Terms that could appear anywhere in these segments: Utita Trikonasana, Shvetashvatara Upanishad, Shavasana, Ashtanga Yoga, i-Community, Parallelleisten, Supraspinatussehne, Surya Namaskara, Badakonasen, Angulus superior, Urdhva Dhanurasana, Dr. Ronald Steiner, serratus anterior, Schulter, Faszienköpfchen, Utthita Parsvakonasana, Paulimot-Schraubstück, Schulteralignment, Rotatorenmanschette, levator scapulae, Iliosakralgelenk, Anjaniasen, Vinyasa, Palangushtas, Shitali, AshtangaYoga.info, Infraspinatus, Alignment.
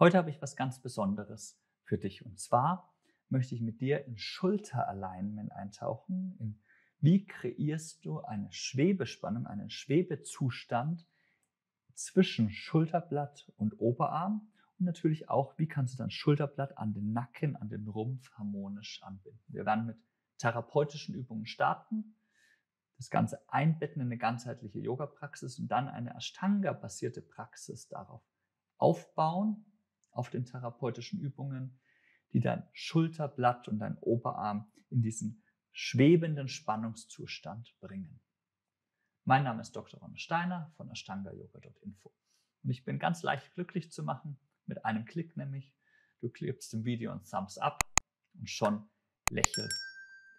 Heute habe ich was ganz Besonderes für dich. Und zwar möchte ich mit dir in Schulteralignment eintauchen. In wie kreierst du eine Schwebespannung, einen Schwebezustand zwischen Schulterblatt und Oberarm? Und natürlich auch, wie kannst du dein Schulterblatt an den Nacken, an den Rumpf harmonisch anbinden? Wir werden mit therapeutischen Übungen starten, das Ganze einbetten in eine ganzheitliche Yoga-Praxis und dann eine Ashtanga-basierte Praxis darauf aufbauen, auf den therapeutischen Übungen, die dein Schulterblatt und dein Oberarm in diesen schwebenden Spannungszustand bringen. Mein Name ist Dr. Ronald Steiner von AshtangaYoga.info und ich bin ganz leicht glücklich zu machen, mit einem Klick nämlich. Du klickst im Video und Thumbs up und schon lächel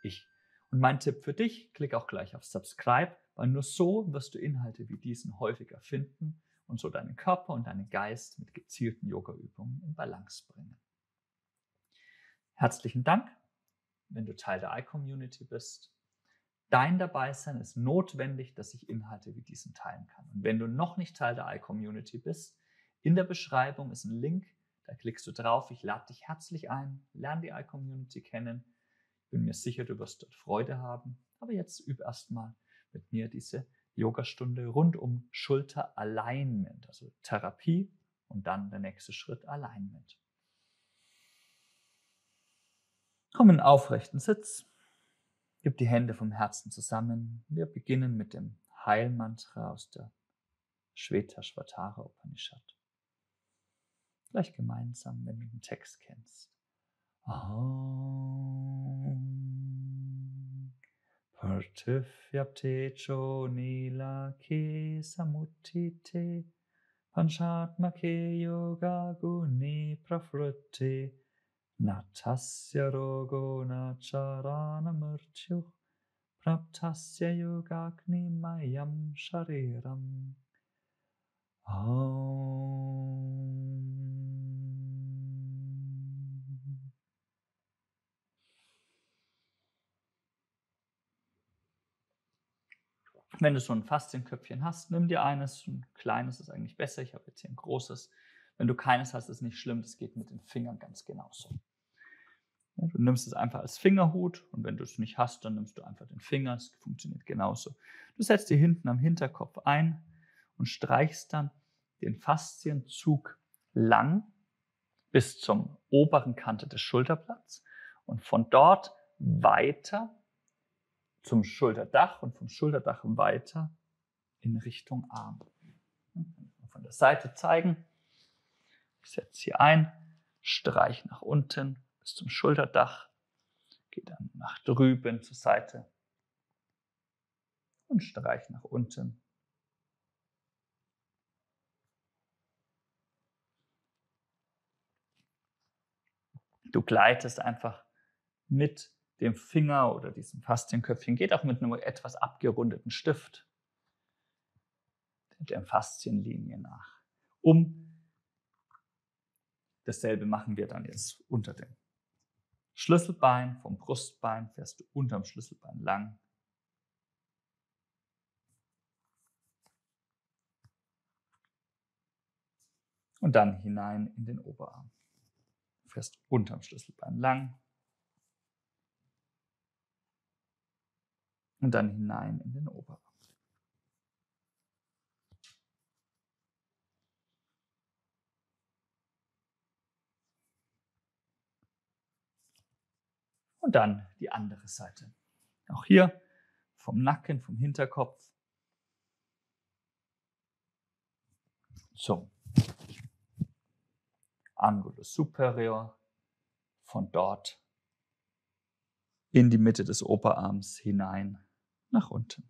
ich. Und mein Tipp für dich, klick auch gleich auf Subscribe, weil nur so wirst du Inhalte wie diesen häufiger finden und so deinen Körper und deinen Geist mit gezielten Yoga-Übungen in Balance bringen. Herzlichen Dank, wenn du Teil der i-Community bist. Dein Dabeisein ist notwendig, dass ich Inhalte wie diesen teilen kann. Und wenn du noch nicht Teil der i-Community bist, in der Beschreibung ist ein Link, da klickst du drauf. Ich lade dich herzlich ein, lerne die i-Community kennen. Ich bin mir sicher, du wirst dort Freude haben. Aber jetzt üb erstmal mit mir diese Yogastunde rund um Schulteralignment, also Therapie und dann der nächste Schritt Alignment. Komm in einen aufrechten Sitz, gib die Hände vom Herzen zusammen. Wir beginnen mit dem Heilmantra aus der Shvetashvatara Upanishad. Gleich gemeinsam, wenn du den Text kennst. Aum Partifyaptecho Nila Ke Samutite Panchatmake Yoga Guni Prafrutte Natasya Rogo Nacharana Murtyu Praptasya Yogakni Mayam Shariram. Aum. Wenn du so ein Faszienköpfchen hast, nimm dir eines. Ein kleines ist eigentlich besser. Ich habe jetzt hier ein großes. Wenn du keines hast, ist nicht schlimm. Das geht mit den Fingern ganz genauso. Ja, du nimmst es einfach als Fingerhut und wenn du es nicht hast, dann nimmst du einfach den Finger. Es funktioniert genauso. Du setzt dir hinten am Hinterkopf ein und streichst dann den Faszienzug lang bis zum oberen Kante des Schulterblatts und von dort weiter zum Schulterdach und vom Schulterdach weiter in Richtung Arm. Von der Seite zeigen. Ich setze hier ein, streiche nach unten bis zum Schulterdach, gehe dann nach drüben zur Seite und streiche nach unten. Du gleitest einfach mit dem Finger oder diesem Faszienköpfchen, geht auch mit einem etwas abgerundeten Stift der Faszienlinie nach. Dasselbe machen wir dann jetzt unter dem Schlüsselbein, vom Brustbein fährst du unterm Schlüsselbein lang. Und dann hinein in den Oberarm. Fährst unterm Schlüsselbein lang. Und dann hinein in den Oberarm. Und dann die andere Seite. Auch hier vom Nacken, vom Hinterkopf zum Angulus superior. Von dort in die Mitte des Oberarms hinein. Nach unten.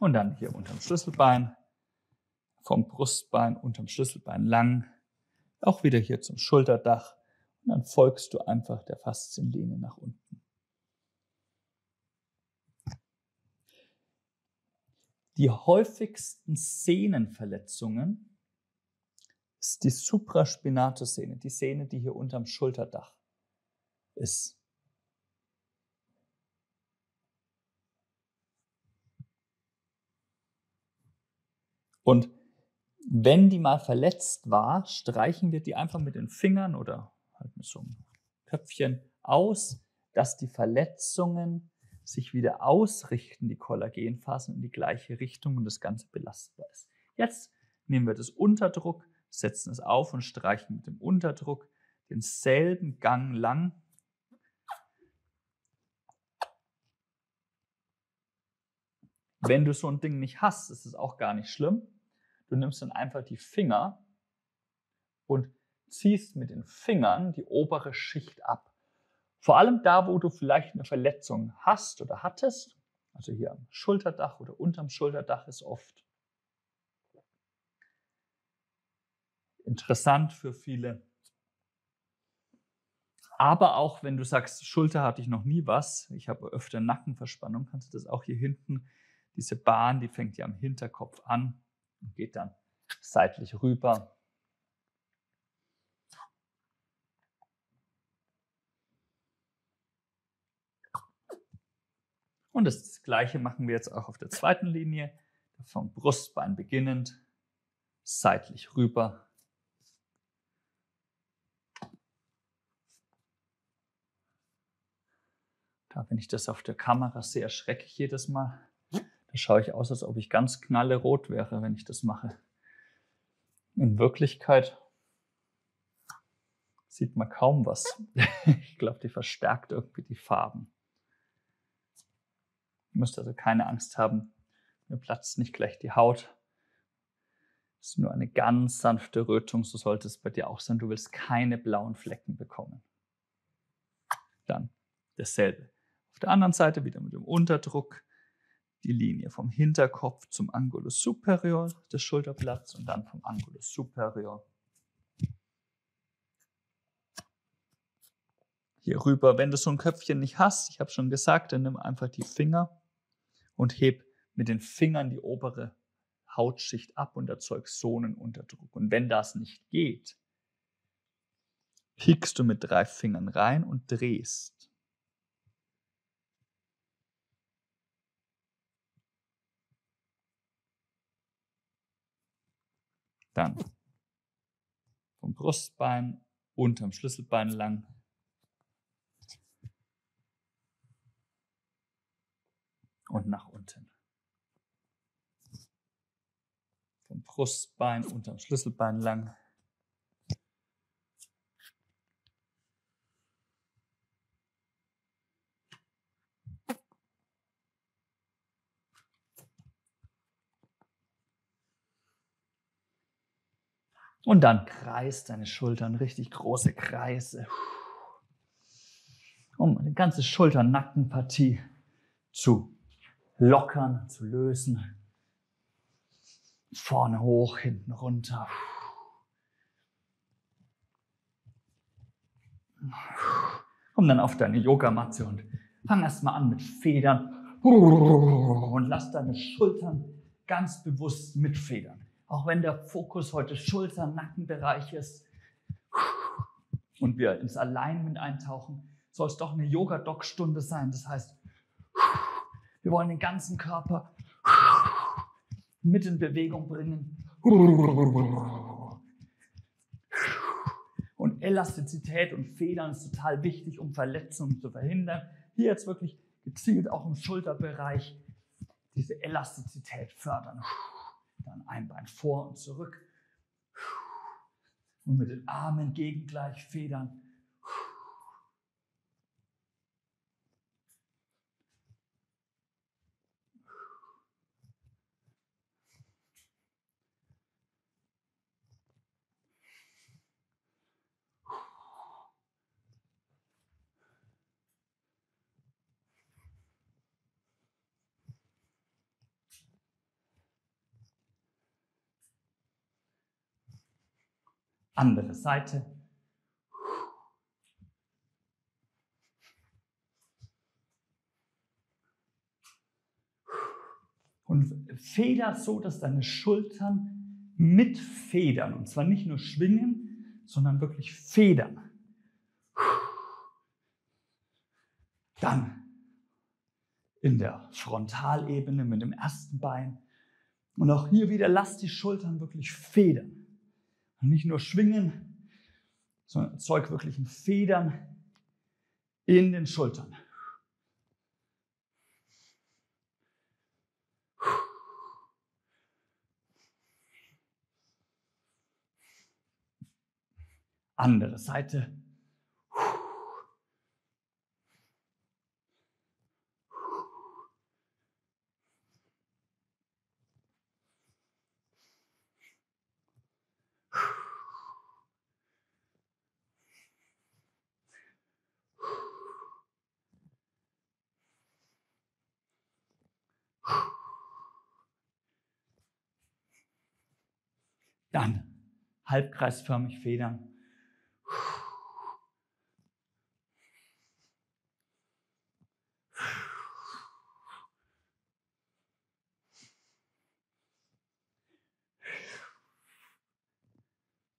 Und dann hier unterm Schlüsselbein vom Brustbein unterm Schlüsselbein lang, auch wieder hier zum Schulterdach und dann folgst du einfach der Faszienlinie nach unten. Die häufigsten Sehnenverletzungen ist die Supraspinatussehne, die Sehne, die hier unterm Schulterdach ist. Und wenn die mal verletzt war, streichen wir die einfach mit den Fingern oder halt mit so einem Köpfchen aus, dass die Verletzungen sich wieder ausrichten, die Kollagenfasern in die gleiche Richtung und das Ganze belastbar ist. Jetzt nehmen wir das Unterdruck, setzen es auf und streichen mit dem Unterdruck denselben Gang lang. Wenn du so ein Ding nicht hast, ist es auch gar nicht schlimm. Du nimmst dann einfach die Finger und ziehst mit den Fingern die obere Schicht ab. Vor allem da, wo du vielleicht eine Verletzung hast oder hattest, also hier am Schulterdach oder unterm Schulterdach ist oft interessant für viele. Aber auch wenn du sagst, Schulter hatte ich noch nie was, ich habe öfter Nackenverspannung, kannst du das auch hier hinten, diese Bahn, die fängt ja am Hinterkopf an und geht dann seitlich rüber. Und das Gleiche machen wir jetzt auch auf der zweiten Linie, vom Brustbein beginnend, seitlich rüber. Da, wenn ich das auf der Kamera sehe, erschrecke ich jedes Mal. Da schaue ich aus, als ob ich ganz knallerot wäre, wenn ich das mache. In Wirklichkeit sieht man kaum was. Ich glaube, die verstärkt irgendwie die Farben. Ihr müsst also keine Angst haben, mir platzt nicht gleich die Haut. Es ist nur eine ganz sanfte Rötung, so sollte es bei dir auch sein. Du willst keine blauen Flecken bekommen. Dann dasselbe. Auf der anderen Seite wieder mit dem Unterdruck. Die Linie vom Hinterkopf zum Angulus superior des Schulterblatts und dann vom Angulus superior hier rüber. Wenn du so ein Köpfchen nicht hast, ich habe schon gesagt, dann nimm einfach die Finger und heb mit den Fingern die obere Hautschicht ab und erzeugst so einen Unterdruck. Und wenn das nicht geht, piekst du mit 3 Fingern rein und drehst. Dann vom Brustbein unterm Schlüsselbein lang. Und nach unten. Vom Brustbein unterm Schlüsselbein lang. Und dann kreist deine Schultern, richtig große Kreise. Um die ganze Schulter-Nackenpartie zu lockern, zu lösen. Vorne hoch, hinten runter. Komm dann auf deine Yogamatte und fang erstmal an mit Federn und lass deine Schultern ganz bewusst mitfedern. Auch wenn der Fokus heute Schulter-Nackenbereich ist und wir ins Alignment eintauchen, soll es doch eine Yoga-Doc-Stunde sein. Das heißt, wir wollen den ganzen Körper mit in Bewegung bringen und Elastizität und Federn ist total wichtig, um Verletzungen zu verhindern. Hier jetzt wirklich gezielt auch im Schulterbereich diese Elastizität fördern. Dann ein Bein vor und zurück und mit den Armen gegen gleich federn. Andere Seite. Und feder so, dass deine Schultern mit federn. Und zwar nicht nur schwingen, sondern wirklich federn. Dann in der Frontalebene mit dem ersten Bein. Und auch hier wieder, lass die Schultern wirklich federn. Und nicht nur schwingen, sondern erzeug wirklich ein Federn in den Schultern. Andere Seite. Dann halbkreisförmig federn.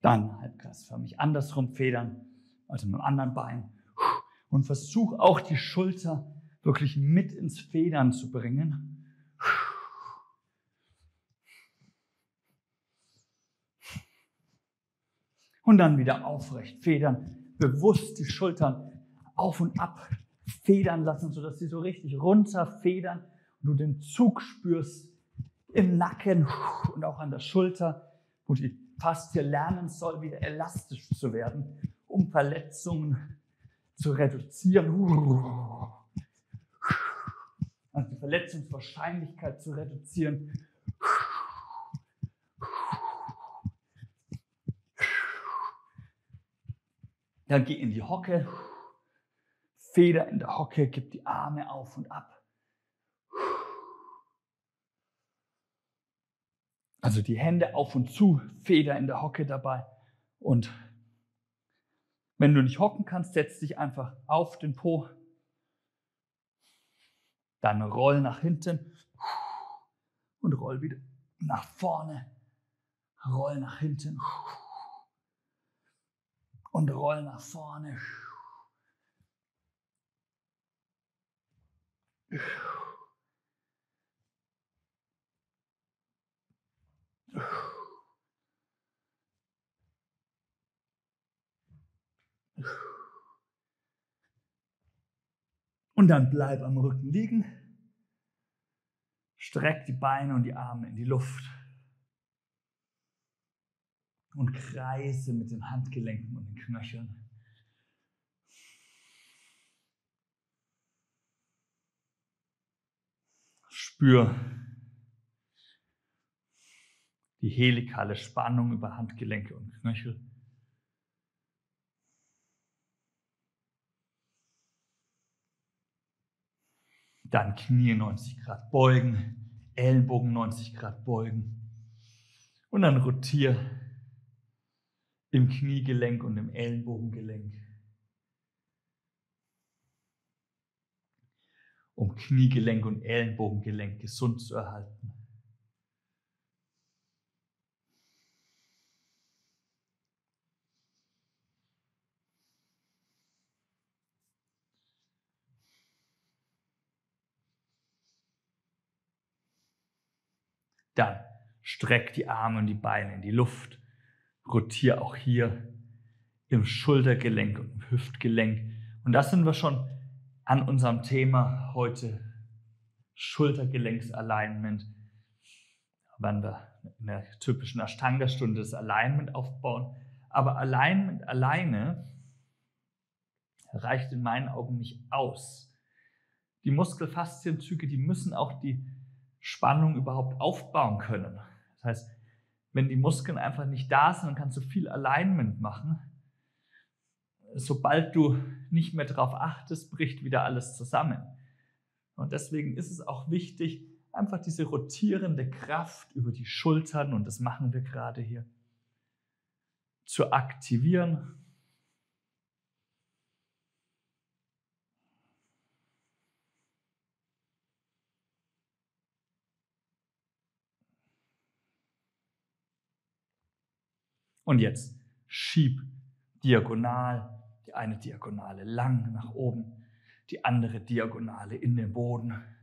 Dann halbkreisförmig andersrum federn, also mit dem anderen Bein. Und versuch auch die Schulter wirklich mit ins Federn zu bringen. Und dann wieder aufrecht federn, bewusst die Schultern auf und ab federn lassen, sodass sie so richtig runterfedern und du den Zug spürst im Nacken und auch an der Schulter, wo die Faszie lernen soll, wieder elastisch zu werden, um Verletzungen zu reduzieren. Also die Verletzungswahrscheinlichkeit zu reduzieren. Dann geh in die Hocke, Feder in der Hocke, gib die Arme auf und ab. Also die Hände auf und zu, Feder in der Hocke dabei. Und wenn du nicht hocken kannst, setz dich einfach auf den Po. Dann roll nach hinten und roll wieder nach vorne. Roll nach hinten. Und roll nach vorne. Und dann bleib am Rücken liegen. Streck die Beine und die Arme in die Luft. Und kreise mit den Handgelenken und den Knöcheln. Spür die helikale Spannung über Handgelenke und Knöchel. Dann Knie 90 Grad beugen, Ellenbogen 90 Grad beugen und dann rotiere. Im Kniegelenk und im Ellenbogengelenk. Um Kniegelenk und Ellenbogengelenk gesund zu erhalten. Dann streck die Arme und die Beine in die Luft. Rotiere auch hier im Schultergelenk und im Hüftgelenk. Und da sind wir schon an unserem Thema heute, Schultergelenksalignment. Da werden wir in der typischen Ashtanga-Stunde das Alignment aufbauen. Aber Alignment alleine reicht in meinen Augen nicht aus. Die Muskelfaszienzüge, die müssen auch die Spannung überhaupt aufbauen können. Das heißt, wenn die Muskeln einfach nicht da sind, dann kannst du viel Alignment machen. Sobald du nicht mehr darauf achtest, bricht wieder alles zusammen. Und deswegen ist es auch wichtig, einfach diese rotierende Kraft über die Schultern, und das machen wir gerade hier, zu aktivieren. Und jetzt schieb diagonal, die eine Diagonale lang nach oben, die andere Diagonale in den Boden.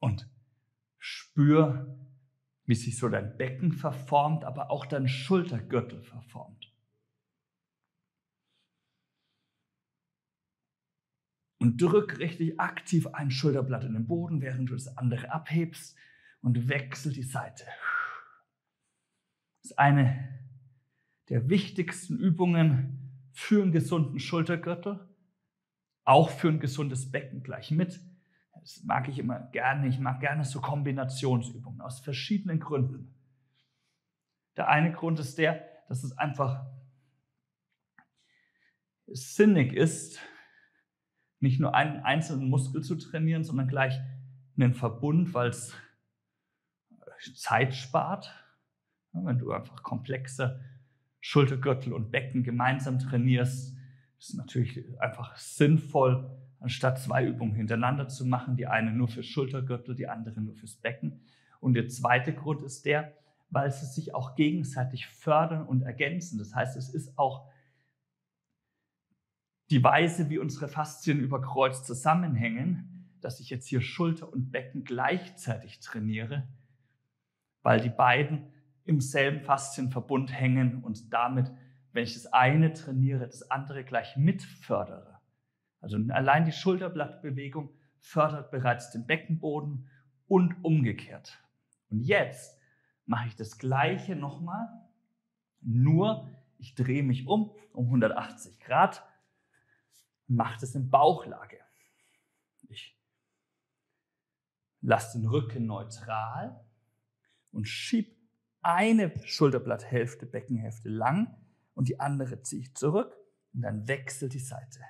Und spür, wie sich so dein Becken verformt, aber auch dein Schultergürtel verformt. Und drück richtig aktiv ein Schulterblatt in den Boden, während du das andere abhebst, und wechsel die Seite. Das ist eine der wichtigsten Übungen für einen gesunden Schultergürtel, auch für ein gesundes Becken gleich mit. Das mag ich immer gerne. Ich mag gerne so Kombinationsübungen aus verschiedenen Gründen. Der eine Grund ist der, dass es einfach sinnig ist, nicht nur einen einzelnen Muskel zu trainieren, sondern gleich einen Verbund, weil es Zeit spart. Wenn du einfach komplexe Schultergürtel und Becken gemeinsam trainierst, ist es natürlich einfach sinnvoll, anstatt zwei Übungen hintereinander zu machen, die eine nur für Schultergürtel, die andere nur fürs Becken. Und der zweite Grund ist der, weil sie sich auch gegenseitig fördern und ergänzen. Das heißt, es ist auch die Weise, wie unsere Faszien über Kreuz zusammenhängen, dass ich jetzt hier Schulter und Becken gleichzeitig trainiere, weil die beiden im selben Faszienverbund hängen und damit, wenn ich das eine trainiere, das andere gleich mitfördere. Also allein die Schulterblattbewegung fördert bereits den Beckenboden und umgekehrt. Und jetzt mache ich das Gleiche nochmal, nur ich drehe mich um 180 Grad und mache das in Bauchlage. Ich lasse den Rücken neutral und schiebe eine Schulterblatthälfte, Beckenhälfte lang und die andere ziehe ich zurück und dann wechsle die Seite.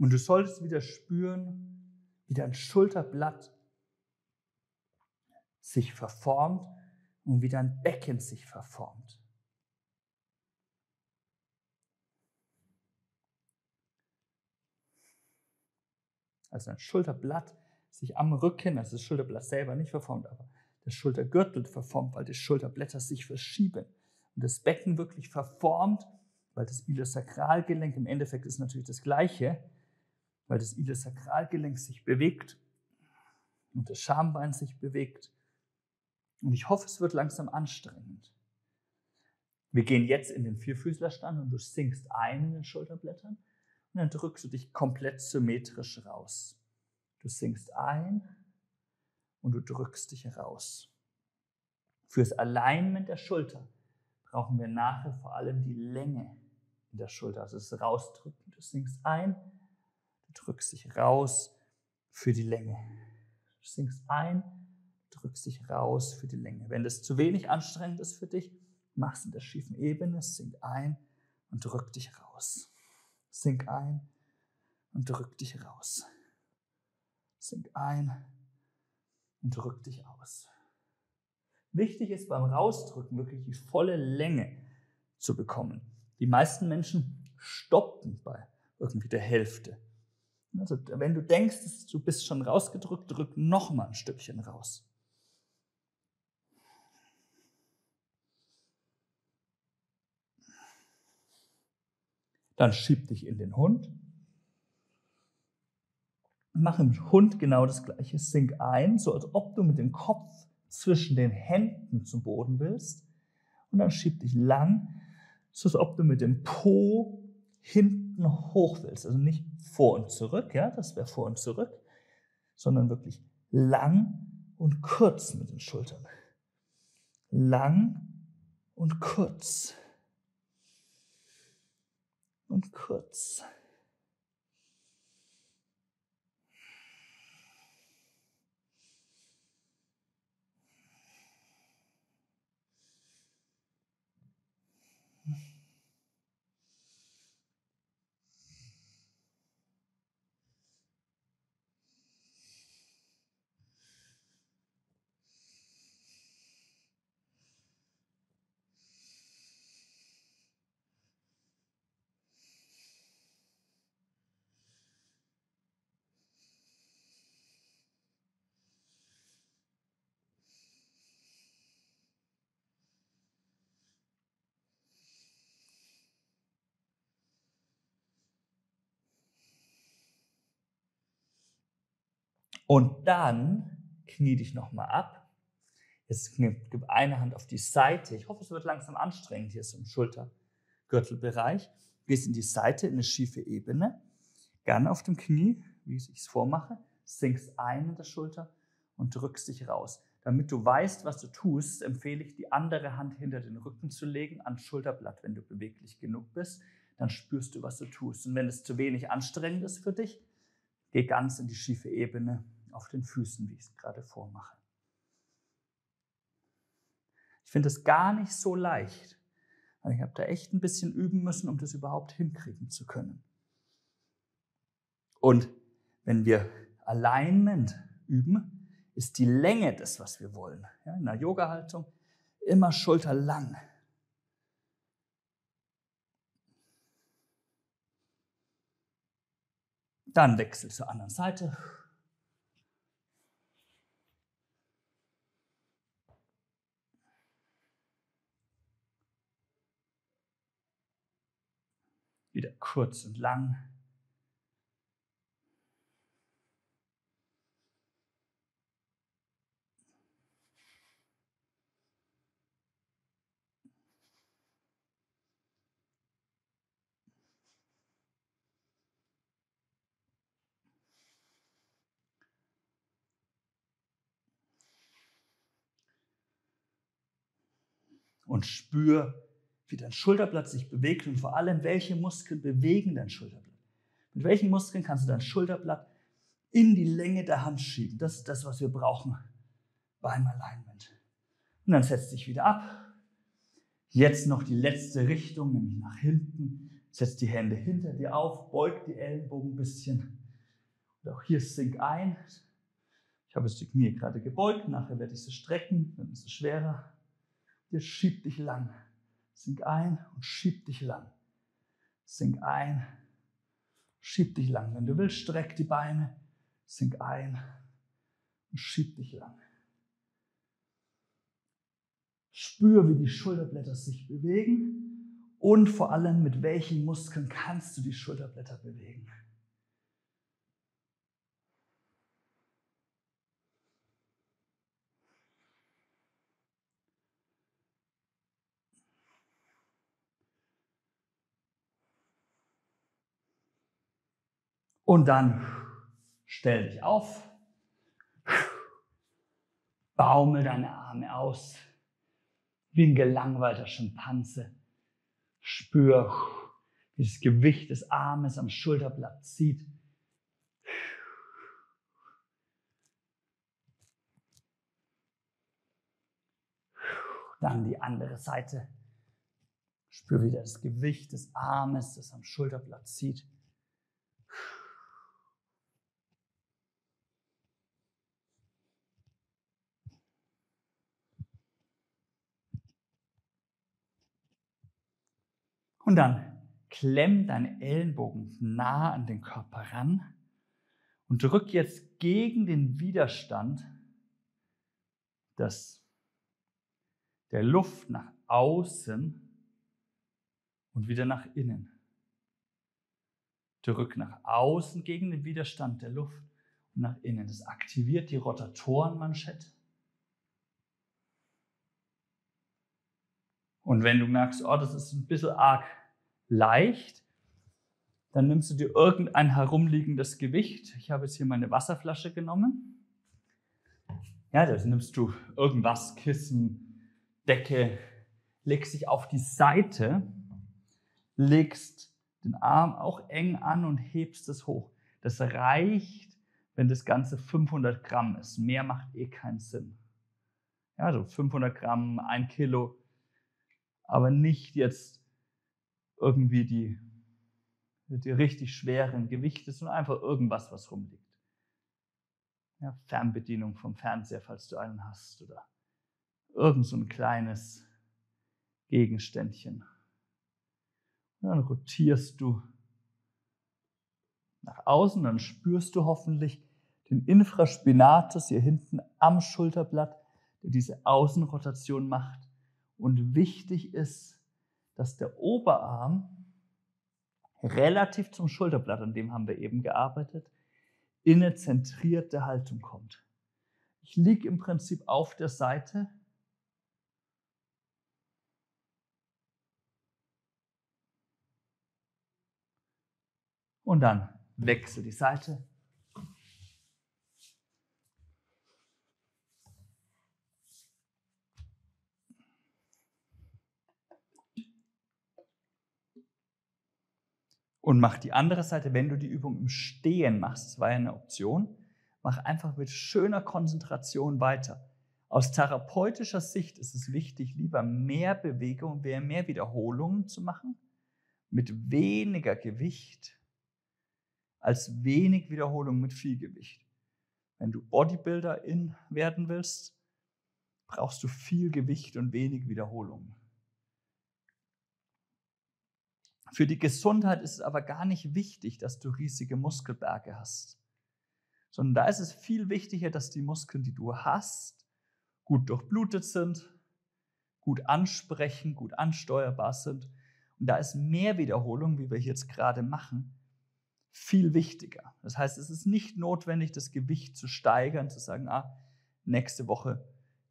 Und du solltest wieder spüren, wie dein Schulterblatt sich verformt und wie dein Becken sich verformt. Also dein Schulterblatt sich am Rücken, also das Schulterblatt selber nicht verformt, aber der Schultergürtel verformt, weil die Schulterblätter sich verschieben. Und das Becken wirklich verformt, weil das Iliosakralgelenk, im Endeffekt ist natürlich das Gleiche, weil das Iliosakralgelenk sich bewegt und das Schambein sich bewegt. Und ich hoffe, es wird langsam anstrengend. Wir gehen jetzt in den Vierfüßlerstand und du sinkst ein in den Schulterblättern und dann drückst du dich komplett symmetrisch raus. Du sinkst ein und du drückst dich raus. Fürs Alignment der Schulter brauchen wir nachher vor allem die Länge in der Schulter. Also das Rausdrücken, du sinkst ein, du drückst dich raus für die Länge. Du sinkst ein, drückst dich raus für die Länge. Wenn das zu wenig anstrengend ist für dich, machst in der schiefen Ebene, sink ein und drück dich raus. Sink ein und drück dich raus. Sink ein und drück dich aus. Wichtig ist beim Rausdrücken wirklich die volle Länge zu bekommen. Die meisten Menschen stoppen bei irgendwie der Hälfte. Also wenn du denkst, du bist schon rausgedrückt, drück nochmal ein Stückchen raus. Dann schieb dich in den Hund. Mach im Hund genau das Gleiche. Sink ein, so als ob du mit dem Kopf zwischen den Händen zum Boden willst. Und dann schieb dich lang, so als ob du mit dem Po hinten hoch willst. Also nicht vor und zurück, ja, das wäre vor und zurück, sondern wirklich lang und kurz mit den Schultern. Lang und kurz. Und kurz. Und dann knie dich nochmal ab. Jetzt gib eine Hand auf die Seite. Ich hoffe, es wird langsam anstrengend hier so im Schultergürtelbereich. Gehst in die Seite, in eine schiefe Ebene. Gerne auf dem Knie, wie ich es vormache. Sinkst ein in der Schulter und drückst dich raus. Damit du weißt, was du tust, empfehle ich, die andere Hand hinter den Rücken zu legen, ans Schulterblatt, wenn du beweglich genug bist. Dann spürst du, was du tust. Und wenn es zu wenig anstrengend ist für dich, geh ganz in die schiefe Ebene auf den Füßen, wie ich es gerade vormache. Ich finde es gar nicht so leicht. Also ich habe da echt ein bisschen üben müssen, um das überhaupt hinkriegen zu können. Und wenn wir Alignment üben, ist die Länge das, was wir wollen. Ja, in der Yoga-Haltung immer schulterlang. Dann wechsel zur anderen Seite. Wieder kurz und lang. Und spür, wie dein Schulterblatt sich bewegt und vor allem, welche Muskeln bewegen dein Schulterblatt. Mit welchen Muskeln kannst du dein Schulterblatt in die Länge der Hand schieben? Das ist das, was wir brauchen beim Alignment. Und dann setzt dich wieder ab. Jetzt noch die letzte Richtung, nämlich nach hinten. Setz die Hände hinter dir auf, beug die Ellenbogen ein bisschen. Und auch hier sink ein. Ich habe jetzt die Knie gerade gebeugt, nachher werde ich sie strecken, dann ist es schwerer. Jetzt schieb dich lang. Sink ein und schieb dich lang. Sink ein, schieb dich lang. Wenn du willst, streck die Beine. Sink ein und schieb dich lang. Spür, wie die Schulterblätter sich bewegen und vor allem, mit welchen Muskeln kannst du die Schulterblätter bewegen. Und dann stell dich auf, baumel deine Arme aus, wie ein gelangweilter Schimpanse. Spür, wie das Gewicht des Armes am Schulterblatt zieht. Dann die andere Seite. Spür wieder das Gewicht des Armes, das am Schulterblatt zieht. Und dann klemm deine Ellenbogen nah an den Körper ran und drück jetzt gegen den Widerstand der Luft nach außen und wieder nach innen. Drück nach außen gegen den Widerstand der Luft und nach innen. Das aktiviert die Rotatorenmanschette. Und wenn du merkst, oh, das ist ein bisschen arg leicht, dann nimmst du dir irgendein herumliegendes Gewicht. Ich habe jetzt hier meine Wasserflasche genommen. Ja, das nimmst du irgendwas, Kissen, Decke, legst dich auf die Seite, legst den Arm auch eng an und hebst es hoch. Das reicht, wenn das Ganze 500 Gramm ist. Mehr macht eh keinen Sinn. Ja, so 500 Gramm, 1 Kilo. Aber nicht jetzt irgendwie die richtig schweren Gewichte, sondern einfach irgendwas, was rumliegt. Ja, Fernbedienung vom Fernseher, falls du einen hast, oder irgend so ein kleines Gegenständchen. Und dann rotierst du nach außen, dann spürst du hoffentlich den Infraspinatus hier hinten am Schulterblatt, der diese Außenrotation macht. Und wichtig ist, dass der Oberarm relativ zum Schulterblatt, an dem haben wir eben gearbeitet, in eine zentrierte Haltung kommt. Ich liege im Prinzip auf der Seite. Und dann wechsle die Seite. Und mach die andere Seite, wenn du die Übung im Stehen machst, das war ja eine Option, mach einfach mit schöner Konzentration weiter. Aus therapeutischer Sicht ist es wichtig, lieber mehr Bewegung, mehr Wiederholungen zu machen, mit weniger Gewicht, als wenig Wiederholung mit viel Gewicht. Wenn du Bodybuilderin werden willst, brauchst du viel Gewicht und wenig Wiederholung. Für die Gesundheit ist es aber gar nicht wichtig, dass du riesige Muskelberge hast, sondern da ist es viel wichtiger, dass die Muskeln, die du hast, gut durchblutet sind, gut ansprechen, gut ansteuerbar sind. Und da ist mehr Wiederholung, wie wir jetzt gerade machen, viel wichtiger. Das heißt, es ist nicht notwendig, das Gewicht zu steigern, zu sagen, nächste Woche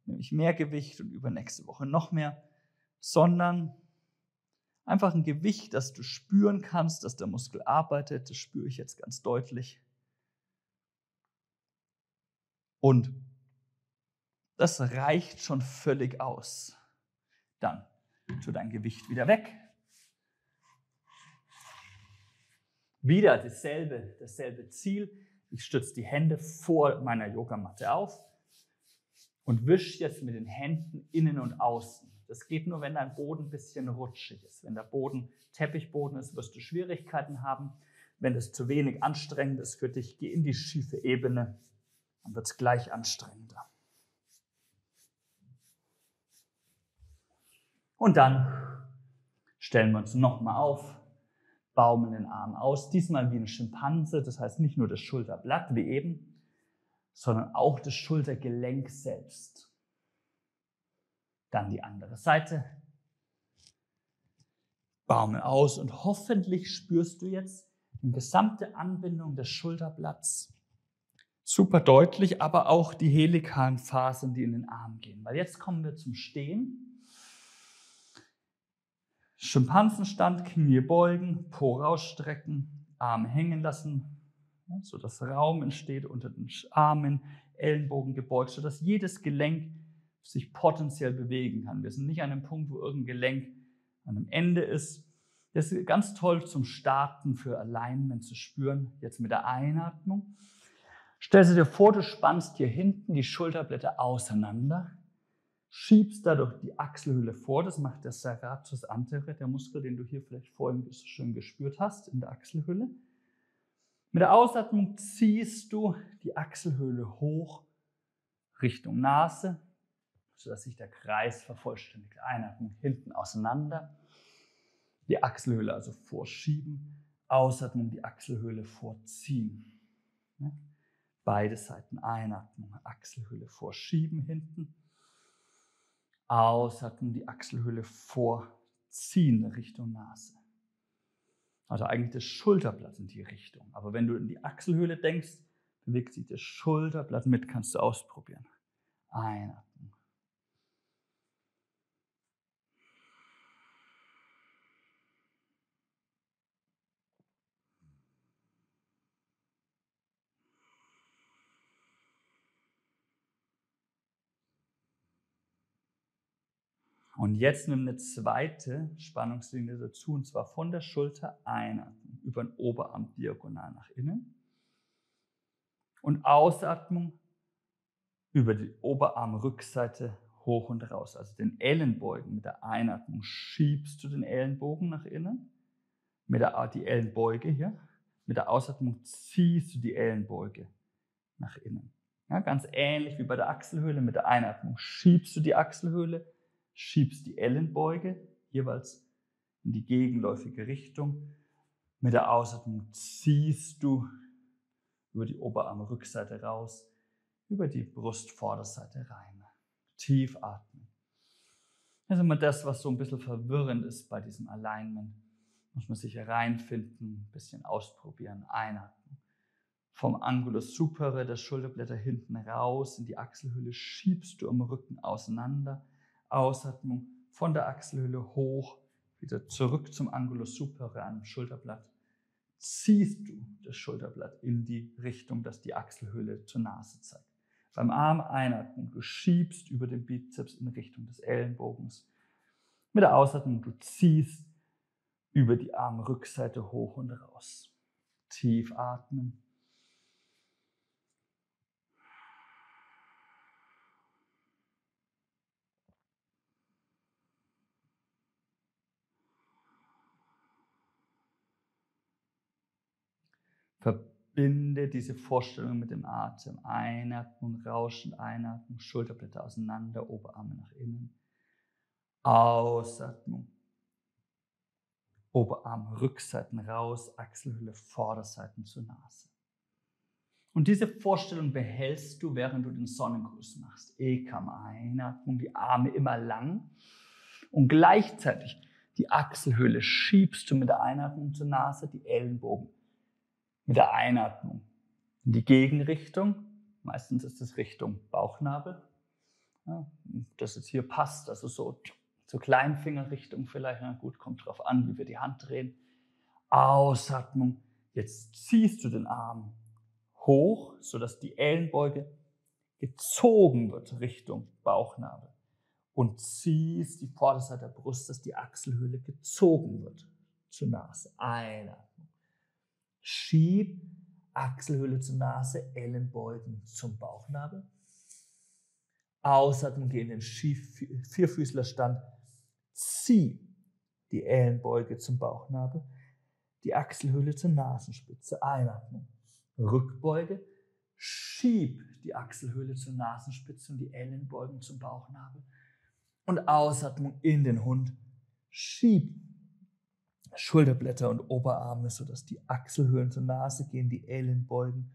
nehme ich mehr Gewicht und übernächste Woche noch mehr, sondern einfach ein Gewicht, das du spüren kannst, dass der Muskel arbeitet. Das spüre ich jetzt ganz deutlich. Und das reicht schon völlig aus. Dann tu dein Gewicht wieder weg. Wieder dasselbe Ziel. Ich stütze die Hände vor meiner Yogamatte auf und wische jetzt mit den Händen innen und außen. Das geht nur, wenn dein Boden ein bisschen rutschig ist. Wenn der Boden Teppichboden ist, wirst du Schwierigkeiten haben. Wenn das zu wenig anstrengend ist für dich, geh in die schiefe Ebene, dann wird es gleich anstrengender. Und dann stellen wir uns nochmal auf. Baumeln den Arm aus, diesmal wie eine Schimpanse, das heißt nicht nur das Schulterblatt wie eben, sondern auch das Schultergelenk selbst. Dann die andere Seite. Baumeln aus und hoffentlich spürst du jetzt die gesamte Anbindung des Schulterblatts super deutlich, aber auch die helikalen Fasern, die in den Arm gehen, weil jetzt kommen wir zum Stehen. Schimpansenstand, Knie beugen, Po rausstrecken, Arme hängen lassen, sodass Raum entsteht unter den Armen, Ellenbogen gebeugt, sodass jedes Gelenk sich potenziell bewegen kann. Wir sind nicht an einem Punkt, wo irgendein Gelenk an einem Ende ist. Das ist ganz toll zum Starten für Alignment zu spüren. Jetzt mit der Einatmung. Stellst du dir vor, du spannst hier hinten die Schulterblätter auseinander, schiebst dadurch die Achselhöhle vor. Das macht der serratus anterior, der Muskel, den du hier vielleicht vorhin so schön gespürt hast in der Achselhöhle. Mit der Ausatmung ziehst du die Achselhöhle hoch Richtung Nase, sodass sich der Kreis vervollständigt. Einatmung hinten auseinander, die Achselhöhle also vorschieben, Ausatmung die Achselhöhle vorziehen. Beide Seiten Einatmung, Achselhöhle vorschieben hinten, Ausatmung die Achselhöhle vorziehen Richtung Nase. Also eigentlich das Schulterblatt in die Richtung. Aber wenn du in die Achselhöhle denkst, bewegt sich das Schulterblatt mit, kannst du ausprobieren. Einatmung. Und jetzt nimm eine zweite Spannungslinie dazu, und zwar von der Schulter einatmen, über den Oberarm diagonal nach innen. Und Ausatmung über die Oberarmrückseite hoch und raus, also den Ellenbogen. Mit der Einatmung schiebst du den Ellenbogen nach innen, die Ellenbeuge hier. Mit der Ausatmung ziehst du die Ellenbeuge nach innen. Ja, ganz ähnlich wie bei der Achselhöhle. Mit der Einatmung schiebst du die Achselhöhle, schiebst die Ellenbeuge jeweils in die gegenläufige Richtung. Mit der Ausatmung ziehst du über die Oberarmrückseite raus, über die Brustvorderseite rein. Tief atmen. Das ist immer das, was so ein bisschen verwirrend ist bei diesem Alignment. Muss man sich hereinfinden, ein bisschen ausprobieren, einatmen. Vom Angulus superior, der Schulterblätter hinten raus, in die Achselhöhle schiebst du am Rücken auseinander. Ausatmung von der Achselhöhle hoch, wieder zurück zum Angulus superior am Schulterblatt. Ziehst du das Schulterblatt in die Richtung, dass die Achselhöhle zur Nase zeigt. Beim Arm einatmen, du schiebst über den Bizeps in Richtung des Ellenbogens. Mit der Ausatmung, du ziehst über die Armrückseite hoch und raus. Tief atmen. Verbinde diese Vorstellung mit dem Atem. Einatmung, rauschend einatmen, Schulterblätter auseinander, Oberarme nach innen. Ausatmung. Oberarm, Rückseiten raus, Achselhöhle, Vorderseiten zur Nase. Und diese Vorstellung behältst du, während du den Sonnengruß machst. Ekam, Einatmung, die Arme immer lang und gleichzeitig die Achselhöhle schiebst du mit der Einatmung zur Nase, die Ellenbogen. Mit der Einatmung in die Gegenrichtung, meistens ist es Richtung Bauchnabel, ja, das jetzt hier passt, also so zur Kleinfingerrichtung vielleicht, na gut, kommt drauf an, wie wir die Hand drehen. Ausatmung, jetzt ziehst du den Arm hoch, sodass die Ellenbeuge gezogen wird Richtung Bauchnabel und ziehst die Vorderseite der Brust, dass die Achselhöhle gezogen wird zur Nase. Einatmung. Schieb Achselhöhle zur Nase, Ellenbeugen zum Bauchnabel. Ausatmen, geh in den Vierfüßlerstand. Zieh die Ellenbeuge zum Bauchnabel, die Achselhöhle zur Nasenspitze. Einatmen. Rückbeuge. Schieb die Achselhöhle zur Nasenspitze und die Ellenbeugen zum Bauchnabel. Und Ausatmung in den Hund. Schieb Schulterblätter und Oberarme, sodass die Achselhöhlen zur Nase gehen, die Ellenbeugen.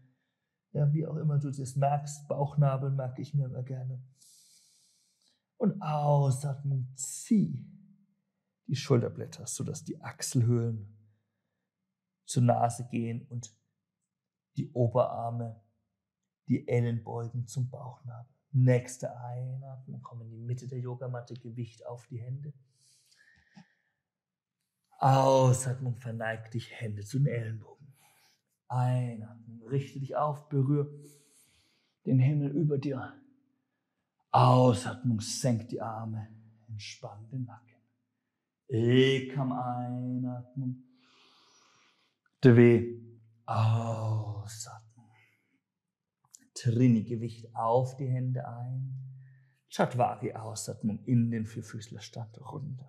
Ja, wie auch immer du das merkst, Bauchnabel mag ich mir immer gerne. Und Ausatmung, zieh die Schulterblätter, sodass die Achselhöhlen zur Nase gehen und die Oberarme, die Ellenbeugen zum Bauchnabel. Nächste Einatmung, komm in die Mitte der Yogamatte, Gewicht auf die Hände. Ausatmung, verneig dich, Hände zu den Ellenbogen. Einatmen, richte dich auf, berühre den Himmel über dir. Ausatmung, senk die Arme, entspann den Nacken. Ekam, Einatmung. Dve, Ausatmung. Trini, Gewicht auf die Hände ein. Chattwagi, Ausatmung in den Vierfüßlerstand, runter.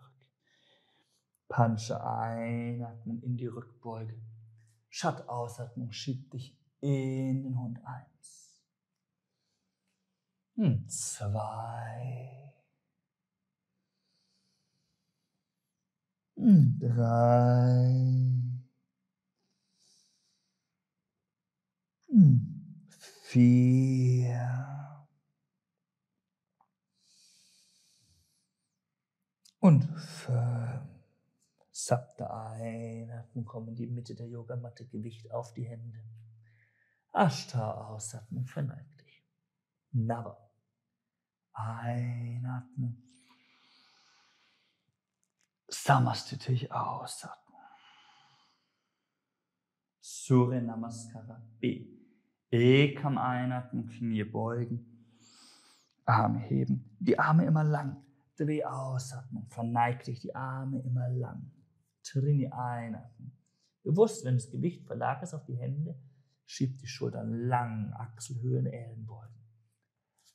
Pancha, Einatmung in die Rückbeuge. Schatt, Ausatmung, schieb dich in den Hund 1. 2. 3. 4. Und 5. Sapta, Einatmung, komm in die Mitte der Yogamatte, Gewicht auf die Hände. Ashtanga, Ausatmung, verneig dich. Nava, Einatmung. Samastitihi, Ausatmung. Surya Namaskara, B. Ekam, Einatmung, Knie beugen, Arme heben. Die Arme immer lang. Dve, Ausatmung, verneig dich, die Arme immer lang. Trini, Einatmung. Bewusst, wenn das Gewicht verlagert ist auf die Hände, schiebt die Schultern lang, Achselhöhen, Ellenbeugen.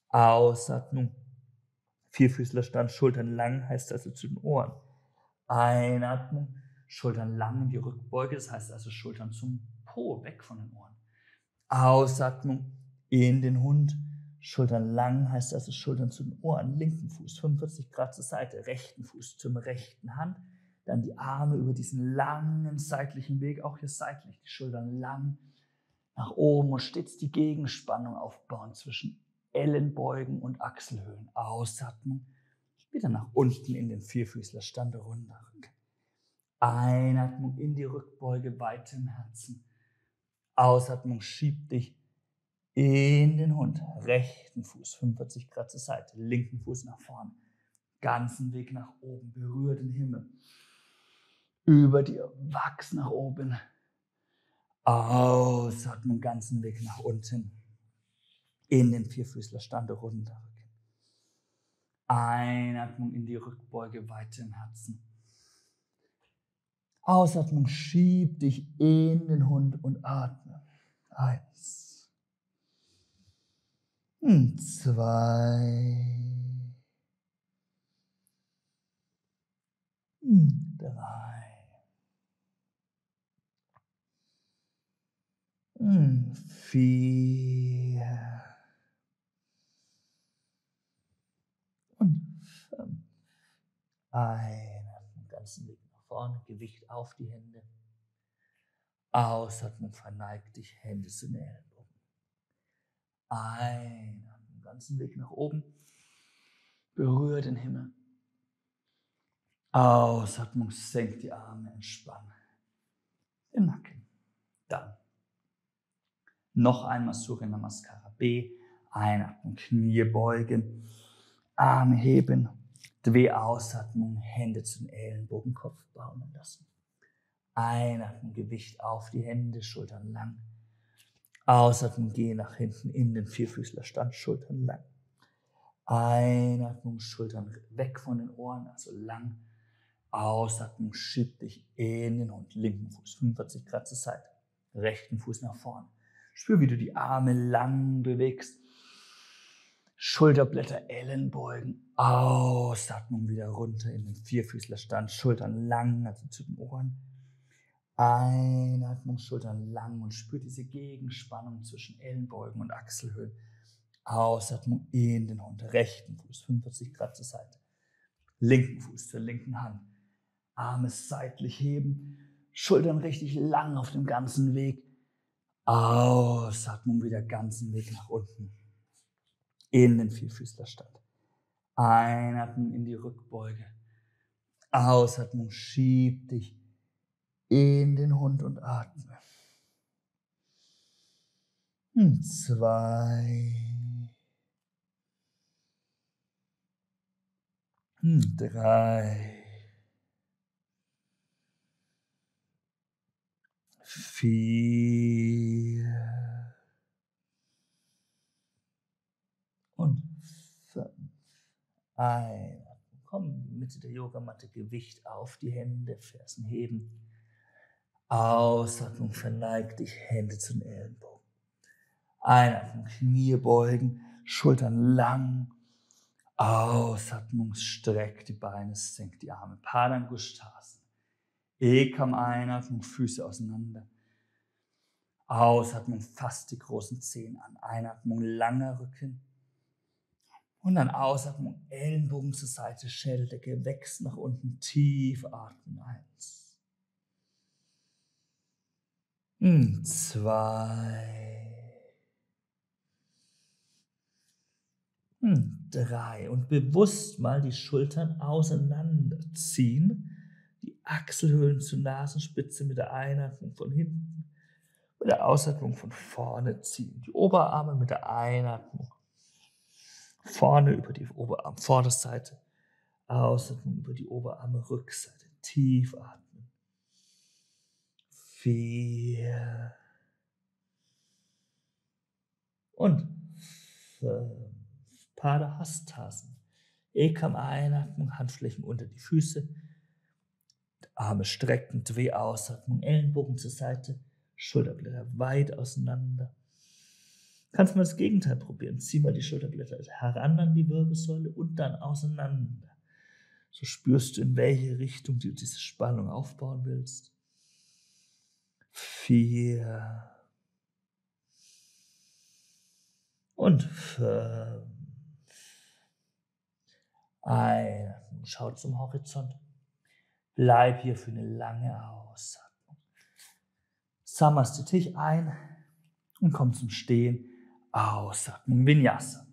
Ausatmung. Vierfüßlerstand, Schultern lang, heißt also zu den Ohren. Einatmung, Schultern lang in die Rückbeuge, das heißt also Schultern zum Po, weg von den Ohren. Ausatmung, in den Hund. Schultern lang heißt also Schultern zu den Ohren, linken Fuß 45 Grad zur Seite, rechten Fuß zum rechten Hand. Dann die Arme über diesen langen seitlichen Weg, auch hier seitlich, die Schultern lang nach oben und stets die Gegenspannung aufbauen zwischen Ellenbeugen und Achselhöhen. Ausatmung, wieder nach unten in den Vierfüßlerstand, runter. Einatmung in die Rückbeuge, weit im Herzen. Ausatmung, schieb dich in den Hund, rechten Fuß 45 Grad zur Seite, linken Fuß nach vorne, ganzen Weg nach oben, berühre den Himmel, über dir, wachs nach oben, Ausatmung, ganzen Weg nach unten, in den Vierfüßlerstand, runter. Einatmung in die Rückbeuge, weit im Herzen. Ausatmung, schieb dich in den Hund und atme. 1. 2, 3, 4 und 5. Einatmen, den ganzen Weg nach vorne, Gewicht auf die Hände. Ausatmen, verneig dich, Hände zu näher. Einatmen, den ganzen Weg nach oben, berühre den Himmel. Ausatmung, senk die Arme, entspann den Nacken. Dann noch einmal Surya Namaskara B. Einatmung, Knie beugen, Arme heben. Dve, Ausatmung, Hände zum Ellenbogen, Kopf baumeln lassen. Einatmung, Gewicht auf die Hände, Schultern lang. Ausatmung, gehe nach hinten in den Vierfüßlerstand, Schultern lang. Einatmung, Schultern weg von den Ohren, also lang. Ausatmung, schieb dich in den Hund, linken Fuß 45 Grad zur Seite, rechten Fuß nach vorne. Spür, wie du die Arme lang bewegst. Schulterblätter, Ellenbeugen. Ausatmung, wieder runter in den Vierfüßlerstand, Schultern lang, also zu den Ohren. Einatmung, Schultern lang und spürt diese Gegenspannung zwischen Ellenbeugen und Achselhöhen. Ausatmung in den Hund, rechten Fuß 45 Grad zur Seite, linken Fuß zur linken Hand. Arme seitlich heben, Schultern richtig lang auf dem ganzen Weg. Ausatmung, wieder ganzen Weg nach unten in den Vierfüßlerstand. Einatmung in die Rückbeuge. Ausatmung, schieb dich in den Hund und atme. 2, 3, 4 und 5. Einatmen, kommen in die Mitte der Yogamatte, Gewicht auf die Hände, Fersen heben. Ausatmung, verneig dich, Hände zu den Ellenbogen. Einatmung, Knie beugen, Schultern lang. Ausatmung, streck die Beine, senk die Arme. Palangushtas. Ekam, Einatmung, Füße auseinander. Ausatmung, fasst die großen Zehen an. Einatmung, langer Rücken. Und dann Ausatmung, Ellenbogen zur Seite, Schädeldecke wächst nach unten, tief atmen. 1, 2, 3 und bewusst mal die Schultern auseinanderziehen, die Achselhöhlen zur Nasenspitze mit der Einatmung von hinten, mit der Ausatmung von vorne ziehen, die Oberarme mit der Einatmung vorne über die Oberarmvorderseite, Ausatmung über die Oberarme Rückseite, tief atmen. 4 und 5. Pada-Hastasana. Ekam, Einatmung, Handflächen unter die Füße, Arme strecken, Dreh, Ausatmung, Ellenbogen zur Seite, Schulterblätter weit auseinander. Kannst mal das Gegenteil probieren. Zieh mal die Schulterblätter heran an die Wirbelsäule und dann auseinander. So spürst du, in welche Richtung du diese Spannung aufbauen willst. 4 und 5. Einatmen, schau zum Horizont. Bleib hier für eine lange Ausatmung. Samastiti dich ein und komm zum Stehen. Ausatmung, Vinyasa.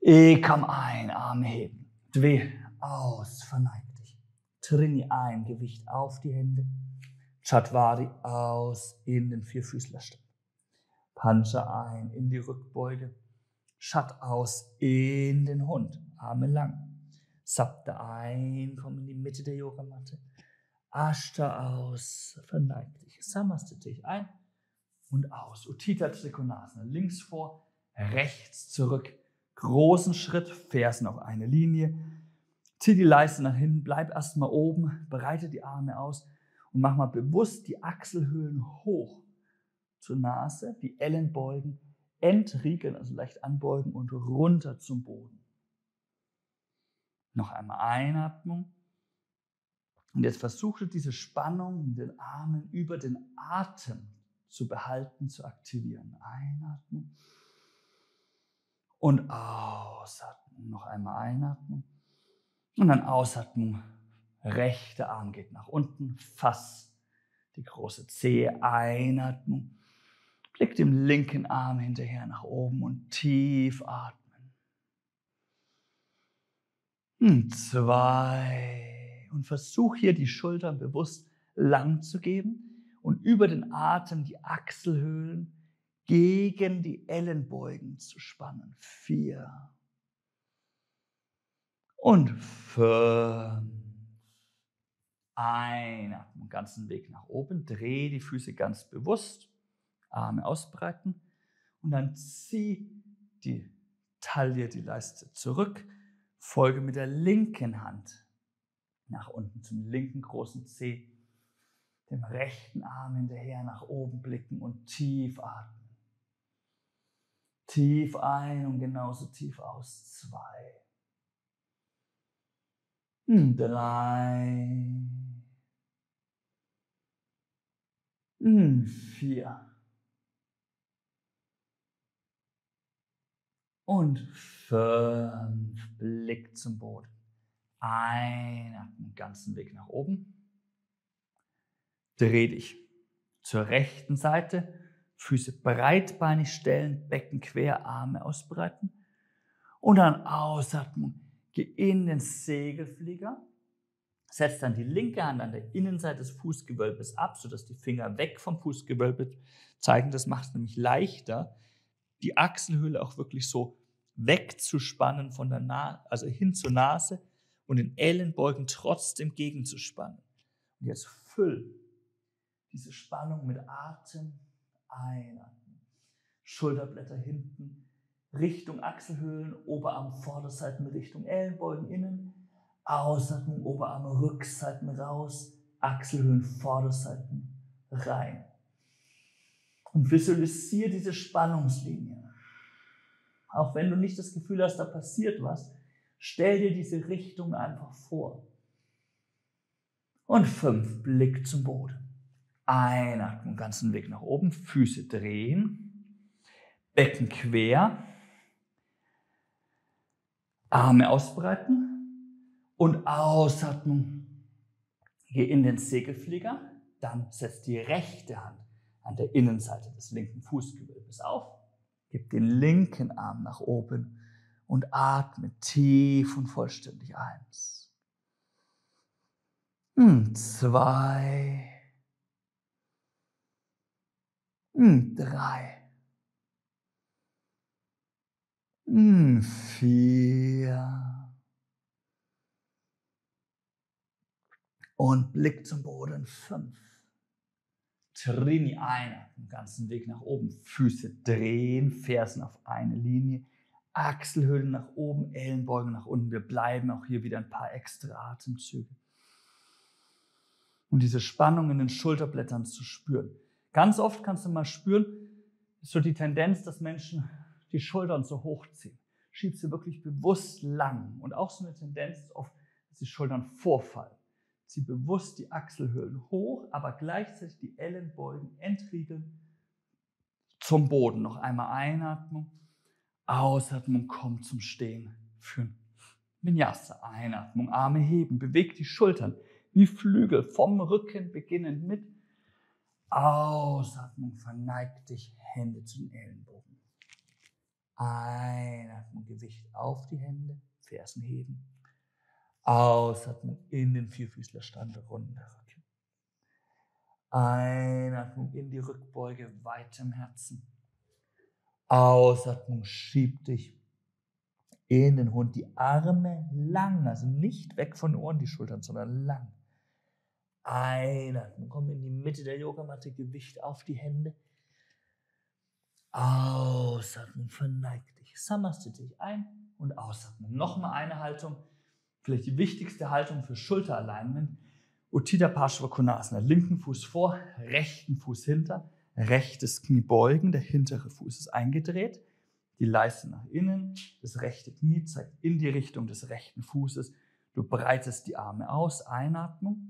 Ekam, ein, Arme heben. Dve, aus, verneig dich. Trini, ein, Gewicht auf die Hände. Shatvari, aus, in den Vierfüßlerstand. Pancha, ein, in die Rückbeuge. Shat, aus, in den Hund. Arme lang. Sapta, ein, komm in die Mitte der Yogamatte. Ashta, aus, verneig dich. Samastiti dich ein und aus. Utita Trikonasana, links vor, rechts zurück. Großen Schritt, Fersen auf eine Linie. Zieh die Leiste nach hinten, bleib erstmal oben, breite die Arme aus. Und mach mal bewusst die Achselhöhlen hoch zur Nase, die Ellenbeugen entriegeln, also leicht anbeugen und runter zum Boden. Noch einmal Einatmung. Und jetzt versuche diese Spannung in den Armen über den Atem zu behalten, zu aktivieren. Einatmen und ausatmen. Noch einmal Einatmung und dann Ausatmung. Rechter Arm geht nach unten, fass die große Zehe, Einatmung, blick dem linken Arm hinterher nach oben und tief atmen. 2 und versuch hier die Schultern bewusst lang zu geben und über den Atem die Achselhöhlen gegen die Ellenbeugen zu spannen. 4 und 5. Einatmen, ganzen Weg nach oben, dreh die Füße ganz bewusst, Arme ausbreiten und dann zieh die Taille, die Leiste zurück, folge mit der linken Hand nach unten zum linken großen Zeh, dem rechten Arm hinterher nach oben blicken und tief atmen. Tief ein und genauso tief aus. 2, 3. 4 und 5, Blick zum Boden. Einatmen, den ganzen Weg nach oben. Dreh dich zur rechten Seite, Füße breitbeinig stellen, Becken quer, Arme ausbreiten. Und dann Ausatmung, geh in den Segelflieger. Setz dann die linke Hand an der Innenseite des Fußgewölbes ab, sodass die Finger weg vom Fußgewölbe zeigen. Das macht es nämlich leichter, die Achselhöhle auch wirklich so wegzuspannen, von der also hin zur Nase und den Ellenbeugen trotzdem gegenzuspannen. Und jetzt füll diese Spannung mit Atem einatmen. Schulterblätter hinten Richtung Achselhöhlen, Oberarm Vorderseiten Richtung Ellenbogen innen. Ausatmen, Oberarme Rückseiten raus, Achselhöhlen Vorderseiten rein. Und visualisiere diese Spannungslinie. Auch wenn du nicht das Gefühl hast, da passiert was, stell dir diese Richtung einfach vor. Und 5, Blick zum Boden. Einatmen, ganzen Weg nach oben, Füße drehen, Becken quer, Arme ausbreiten und Ausatmung. Geh in den Segelflieger, dann setzt die rechte Hand an der Innenseite des linken Fußgewölbes auf. Gib den linken Arm nach oben und atme tief und vollständig 1. Und 2. Und 3. Und 4. Und Blick zum Boden 5. Trini einatmen, ganzen Weg nach oben, Füße drehen, Fersen auf eine Linie, Achselhöhlen nach oben, Ellenbeugen nach unten. Wir bleiben auch hier wieder ein paar extra Atemzüge. Um diese Spannung in den Schulterblättern zu spüren. Ganz oft kannst du mal spüren, ist so die Tendenz, dass Menschen die Schultern so hochziehen. Schieb sie wirklich bewusst lang und auch so eine Tendenz oft, dass die Schultern vorfallen. Zieh bewusst die Achselhöhlen hoch, aber gleichzeitig die Ellenbeugen entriegeln zum Boden. Noch einmal Einatmung, Ausatmung, komm zum Stehen. Führen. Vinyasa, Einatmung, Arme heben, beweg die Schultern wie Flügel vom Rücken beginnend mit. Ausatmung, verneig dich, Hände zu den Ellenbogen. Einatmung, Gewicht auf die Hände, Fersen heben. Ausatmung in den Vierfüßlerstand, runder Rücken. Einatmung in die Rückbeuge, weit im Herzen. Ausatmung, schieb dich in den Hund. Die Arme lang, also nicht weg von den Ohren, die Schultern, sondern lang. Einatmung, komm in die Mitte der Yogamatte, Gewicht auf die Hände. Ausatmung, verneig dich, samasthit dich ein und ausatmen. Nochmal eine Haltung. Vielleicht die wichtigste Haltung für Schulteralignment, Utthita Parsvakonasana. Linken Fuß vor, rechten Fuß hinter, rechtes Knie beugen, der hintere Fuß ist eingedreht, die Leiste nach innen, das rechte Knie zeigt in die Richtung des rechten Fußes. Du breitest die Arme aus, Einatmung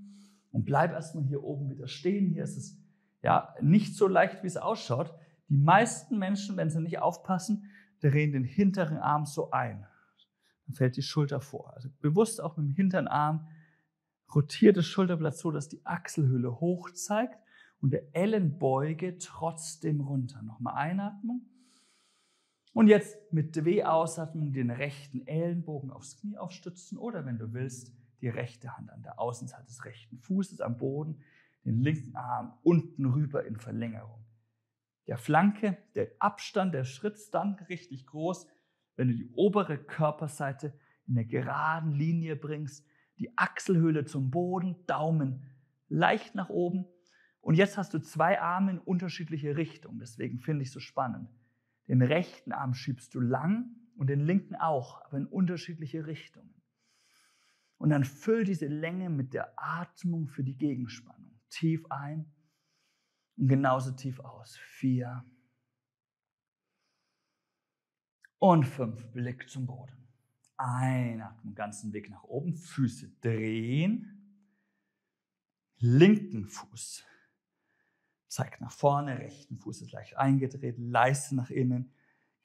und bleib erstmal hier oben wieder stehen. Hier ist es ja nicht so leicht, wie es ausschaut. Die meisten Menschen, wenn sie nicht aufpassen, drehen den hinteren Arm so ein. Fällt die Schulter vor. Also bewusst auch mit dem hinteren Arm rotiert das Schulterblatt so, dass die Achselhöhle hoch zeigt und der Ellenbeuge trotzdem runter. Nochmal einatmen. Und jetzt mit W-Ausatmung den rechten Ellenbogen aufs Knie aufstützen oder wenn du willst, die rechte Hand an der Außenseite des rechten Fußes am Boden, den linken Arm unten rüber in Verlängerung. Der Flanke, der Abstand, der Schritt ist dann richtig groß. Wenn du die obere Körperseite in eine geraden Linie bringst, die Achselhöhle zum Boden, Daumen leicht nach oben. Und jetzt hast du 2 Arme in unterschiedliche Richtungen. Deswegen finde ich es so spannend. Den rechten Arm schiebst du lang und den linken auch, aber in unterschiedliche Richtungen. Und dann füll diese Länge mit der Atmung für die Gegenspannung. Tief ein und genauso tief aus. 4. Und 5, Blick zum Boden. Einatmen, ganzen Weg nach oben, Füße drehen. Linken Fuß zeigt nach vorne, rechten Fuß ist leicht eingedreht, Leiste nach innen,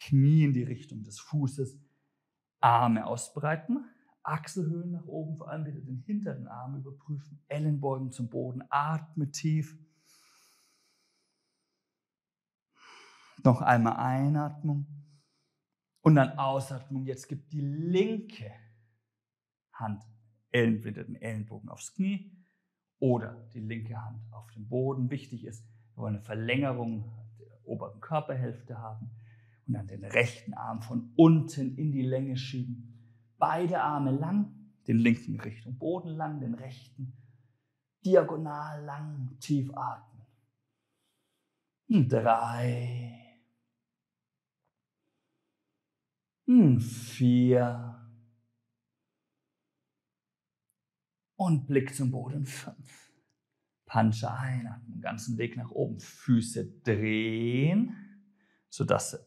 Knie in die Richtung des Fußes, Arme ausbreiten, Achselhöhlen nach oben, vor allem wieder den hinteren Arm überprüfen, Ellenbeugen zum Boden, atme tief. Noch einmal Einatmung. Und dann Ausatmung, jetzt gib die linke Hand, entweder den Ellenbogen aufs Knie oder die linke Hand auf den Boden. Wichtig ist, wir wollen eine Verlängerung der oberen Körperhälfte haben und dann den rechten Arm von unten in die Länge schieben. Beide Arme lang, den linken Richtung Boden lang, den rechten diagonal lang, tief atmen. 3, 4 und Blick zum Boden, 5. Pancha einatmen, den ganzen Weg nach oben, Füße drehen, sodass sie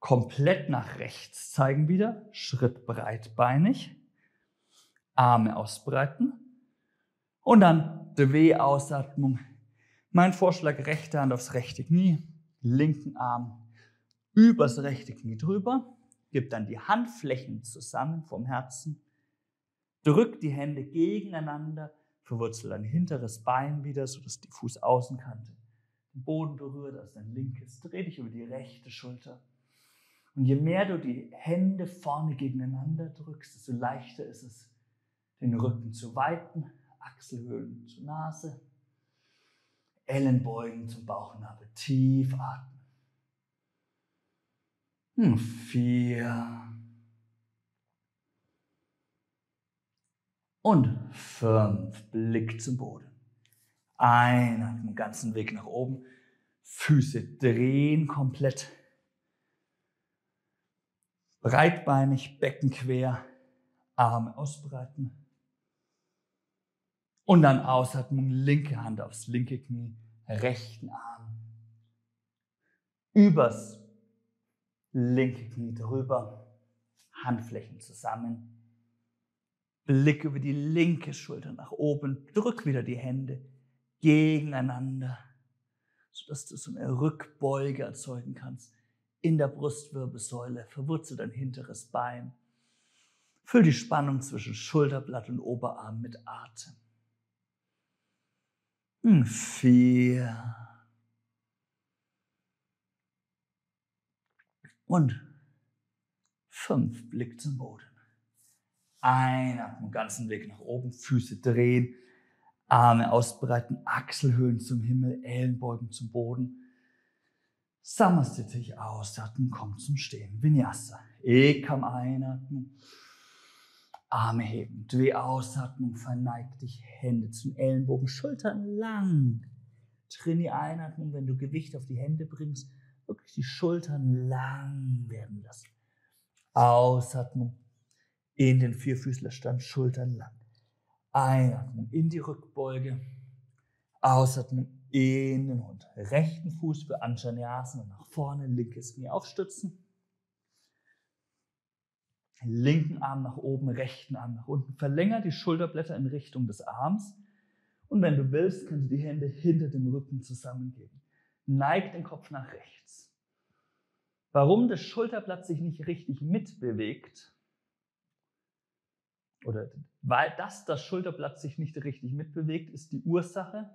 komplett nach rechts zeigen wieder, Schritt breitbeinig, Arme ausbreiten und dann Dve-Ausatmung. Mein Vorschlag, rechte Hand aufs rechte Knie, linken Arm übers rechte Knie drüber, gib dann die Handflächen zusammen vom Herzen, drück die Hände gegeneinander, verwurzel dein hinteres Bein wieder, sodass die Fußaußenkante den Boden berührt, also dein linkes. Dreh dich über die rechte Schulter. Und je mehr du die Hände vorne gegeneinander drückst, desto leichter ist es, den Rücken zu weiten, Achselhöhlen zur Nase, Ellenbeugen zum Bauchnabel. Tief atmen. 4 und 5, Blick zum Boden. Einatmen, den ganzen Weg nach oben. Füße drehen komplett. Breitbeinig, Becken quer, Arme ausbreiten. Und dann Ausatmung, linke Hand aufs linke Knie, rechten Arm übers linke Knie drüber, Handflächen zusammen. Blick über die linke Schulter nach oben, drück wieder die Hände gegeneinander, sodass du so eine Rückbeuge erzeugen kannst in der Brustwirbelsäule. Verwurzel dein hinteres Bein. Füll die Spannung zwischen Schulterblatt und Oberarm mit Atem. 4 und 5, Blick zum Boden. Einatmen, ganzen Weg nach oben, Füße drehen, Arme ausbreiten, Achselhöhlen zum Himmel, Ellenbeugen zum Boden. Samastiti, ausatmen, komm zum Stehen. Vinyasa, Ekam, einatmen, Arme heben, Dve, ausatmen, verneig dich, Hände zum Ellenbogen, Schultern lang. Trini, einatmen, wenn du Gewicht auf die Hände bringst, wirklich die Schultern lang werden lassen. Ausatmen. In den Vierfüßlerstand, Schultern lang. Einatmung in die Rückbeuge. Ausatmung in den Hund. Rechten Fuß für Anjaniasen und nach vorne. Linkes Knie aufstützen. Linken Arm nach oben, rechten Arm nach unten. Verlänger die Schulterblätter in Richtung des Arms. Und wenn du willst, kannst du die Hände hinter dem Rücken zusammengeben. Neig den Kopf nach rechts. Warum das Schulterblatt sich nicht richtig mitbewegt, oder weil das Schulterblatt sich nicht richtig mitbewegt, ist die Ursache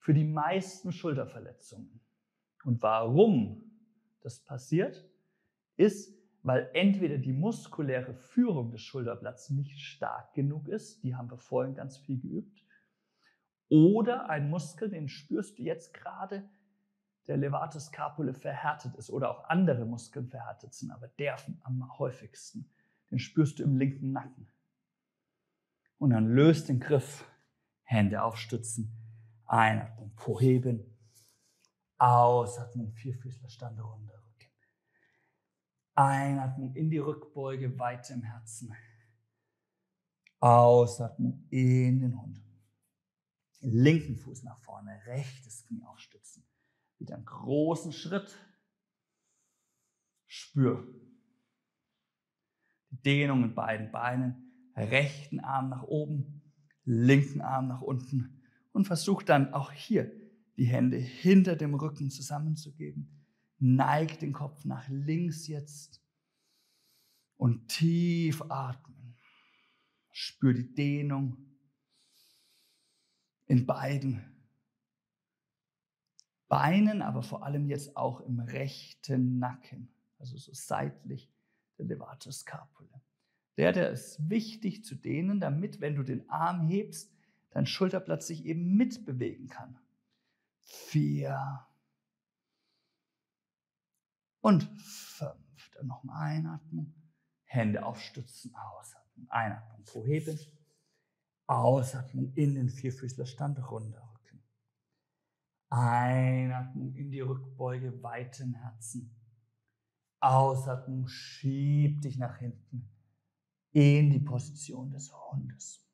für die meisten Schulterverletzungen. Und warum das passiert, ist, weil entweder die muskuläre Führung des Schulterblatts nicht stark genug ist, die haben wir vorhin ganz viel geübt, oder ein Muskel, den spürst du jetzt gerade, der levator scapulae verhärtet ist oder auch andere Muskeln verhärtet sind, aber der am häufigsten, den spürst du im linken Nacken. Und dann löst den Griff, Hände aufstützen, Einatmung, Po heben, Ausatmung, Vierfüßlerstand runter, Rücken. Einatmung in die Rückbeuge, weit im Herzen. Ausatmung in den Hund. Linken Fuß nach vorne, rechtes Knie aufstützen. Wieder einen großen Schritt. Spür Dehnung in beiden Beinen. Rechten Arm nach oben, linken Arm nach unten und versuch dann auch hier die Hände hinter dem Rücken zusammenzugeben. Neig den Kopf nach links jetzt und tief atmen. Spür die Dehnung in beiden Beinen, aber vor allem jetzt auch im rechten Nacken, also so seitlich der levator scapulae. Der ist wichtig zu dehnen, damit, wenn du den Arm hebst, dein Schulterblatt sich eben mitbewegen kann. 4 und 5. Dann nochmal einatmen. Hände aufstützen, ausatmen. Einatmen, Po heben. Ausatmen in den Vierfüßlerstand, runder Rücken. Einatmung in die Rückbeuge, weiten Herzen. Ausatmung, schieb dich nach hinten in die Position des Hundes.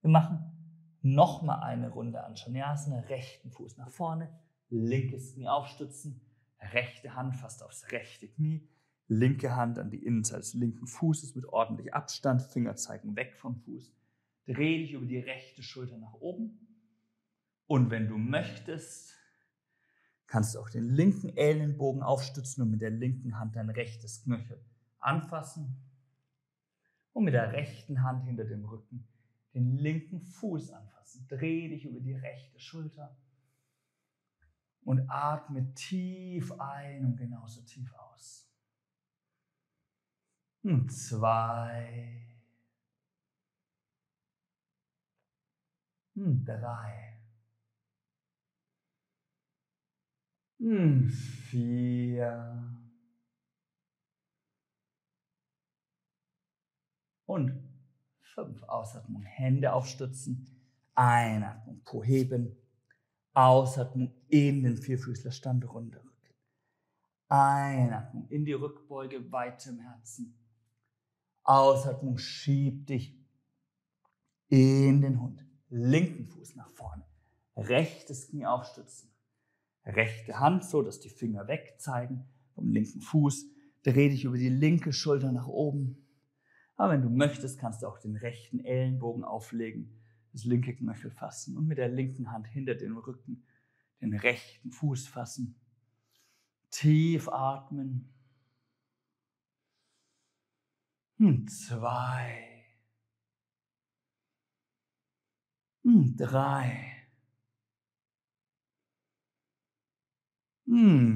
Wir machen nochmal eine Runde Anjaniasen, rechten Fuß nach vorne, linkes Knie aufstützen, rechte Hand fast aufs rechte Knie, linke Hand an die Innenseite des linken Fußes mit ordentlich Abstand, Finger zeigen weg vom Fuß. Dreh dich über die rechte Schulter nach oben. Und wenn du möchtest, kannst du auch den linken Ellenbogen aufstützen und mit der linken Hand dein rechtes Knöchel anfassen. Und mit der rechten Hand hinter dem Rücken den linken Fuß anfassen. Dreh dich über die rechte Schulter und atme tief ein und genauso tief aus. Und 2, 3, 4 und 5. Ausatmung, Hände aufstützen. Einatmung, Po heben. Ausatmung in den Vierfüßlerstand, runder Rücken. Einatmung in die Rückbeuge, weitem Herzen. Ausatmung, schieb dich in den Hund. Linken Fuß nach vorne. Rechtes Knie aufstützen. Rechte Hand so, dass die Finger weg zeigen vom linken Fuß. Dreh dich über die linke Schulter nach oben. Aber wenn du möchtest, kannst du auch den rechten Ellenbogen auflegen, das linke Knöchel fassen und mit der linken Hand hinter den Rücken den rechten Fuß fassen. Tief atmen. Und 3,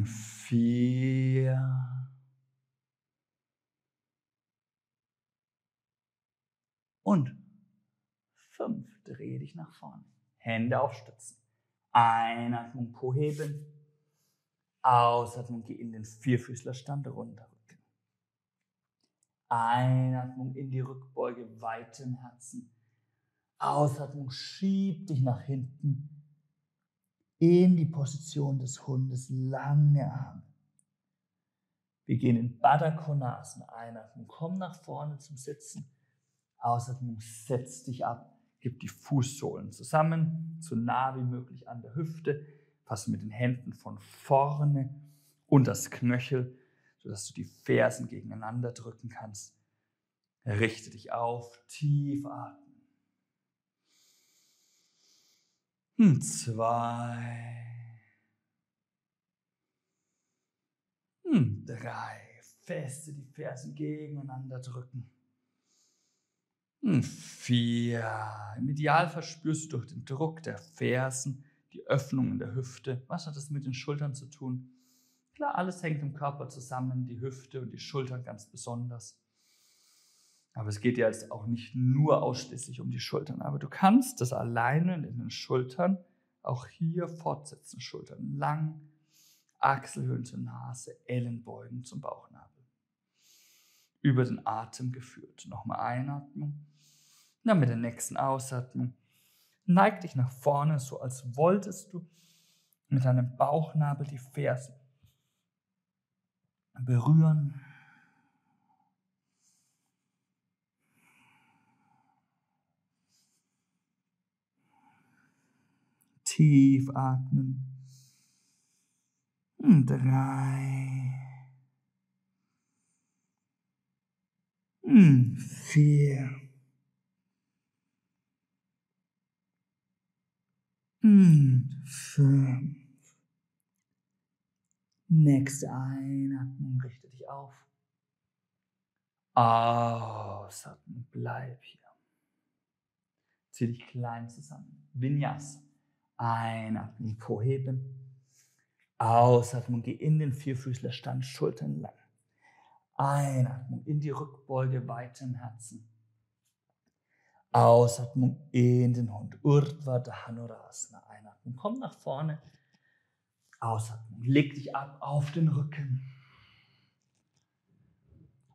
4 und 5. Dreh dich nach vorne. Hände aufstützen. Einatmung, Po heben. Ausatmung, geh in den Vierfüßlerstand, runter Rücken. Einatmung in die Rückbeuge, weitem Herzen. Ausatmung, schieb dich nach hinten in die Position des Hundes, lange Arme. Wir gehen in Badakonasen. Einatmung, komm nach vorne zum Sitzen. Ausatmung, setz dich ab, gib die Fußsohlen zusammen, so nah wie möglich an der Hüfte, fasse mit den Händen von vorne und das Knöchel, sodass du die Fersen gegeneinander drücken kannst. Richte dich auf, tief atmen. 2, 3, feste die Fersen gegeneinander drücken. 4. Im Ideal verspürst du durch den Druck der Fersen die Öffnung in der Hüfte. Was hat das mit den Schultern zu tun? Klar, alles hängt im Körper zusammen, die Hüfte und die Schultern ganz besonders. Aber es geht ja jetzt auch nicht nur ausschließlich um die Schultern. Aber du kannst das alleine in den Schultern auch hier fortsetzen. Schultern lang, Achselhöhlen zur Nase, Ellenbeugen zum Bauchnabel. Über den Atem geführt. Nochmal einatmen. Dann mit der nächsten Ausatmung neig dich nach vorne, so als wolltest du mit deinem Bauchnabel die Fersen berühren. Tief atmen. 3, 4 und 5. Nächste Einatmung, richte dich auf. Ausatmen, bleib hier. Zieh dich klein zusammen. Vinyasa. Einatmen, Po heben. Ausatmen, geh in den Vierfüßlerstand, Schultern lang. Einatmung in die Rückbeuge, weitem Herzen. Ausatmung in den Hund. Urdhva Dhanurasana. Einatmung, komm nach vorne. Ausatmung, leg dich ab auf den Rücken.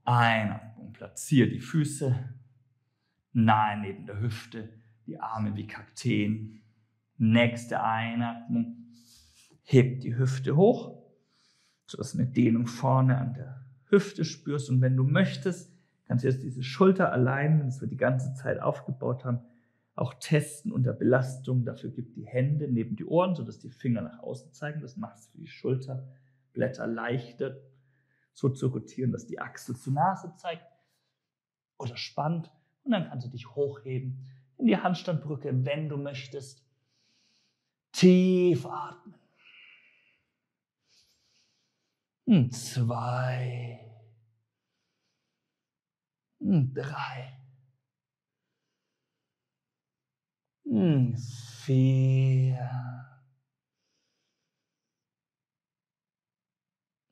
Einatmung, platziere die Füße nahe neben der Hüfte, die Arme wie Kakteen. Nächste Einatmung, hebt die Hüfte hoch, sodass du eine Dehnung vorne an der Hüfte spürst. Und wenn du möchtest, kannst du jetzt diese Schulteralignment, das wir die ganze Zeit aufgebaut haben, auch testen unter Belastung. Dafür gib die Hände neben die Ohren, sodass die Finger nach außen zeigen. Das macht es für die Schulterblätter leichter, so zu rotieren, dass die Achsel zur Nase zeigt oder spannt. Und dann kannst du dich hochheben in die Handstandbrücke, wenn du möchtest. Tief atmen. Und 2. Und 3. Und 4.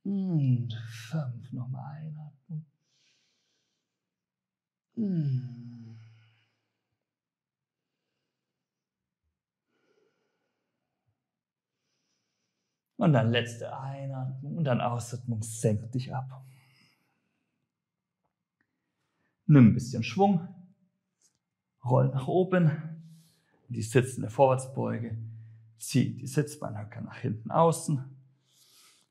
Und 5. Nochmal einatmen. Und 6. Und dann letzte Einatmung und dann Ausatmung, senk dich ab. Nimm ein bisschen Schwung, roll nach oben, die sitzende Vorwärtsbeuge, zieh die Sitzbeinhöcker nach hinten außen,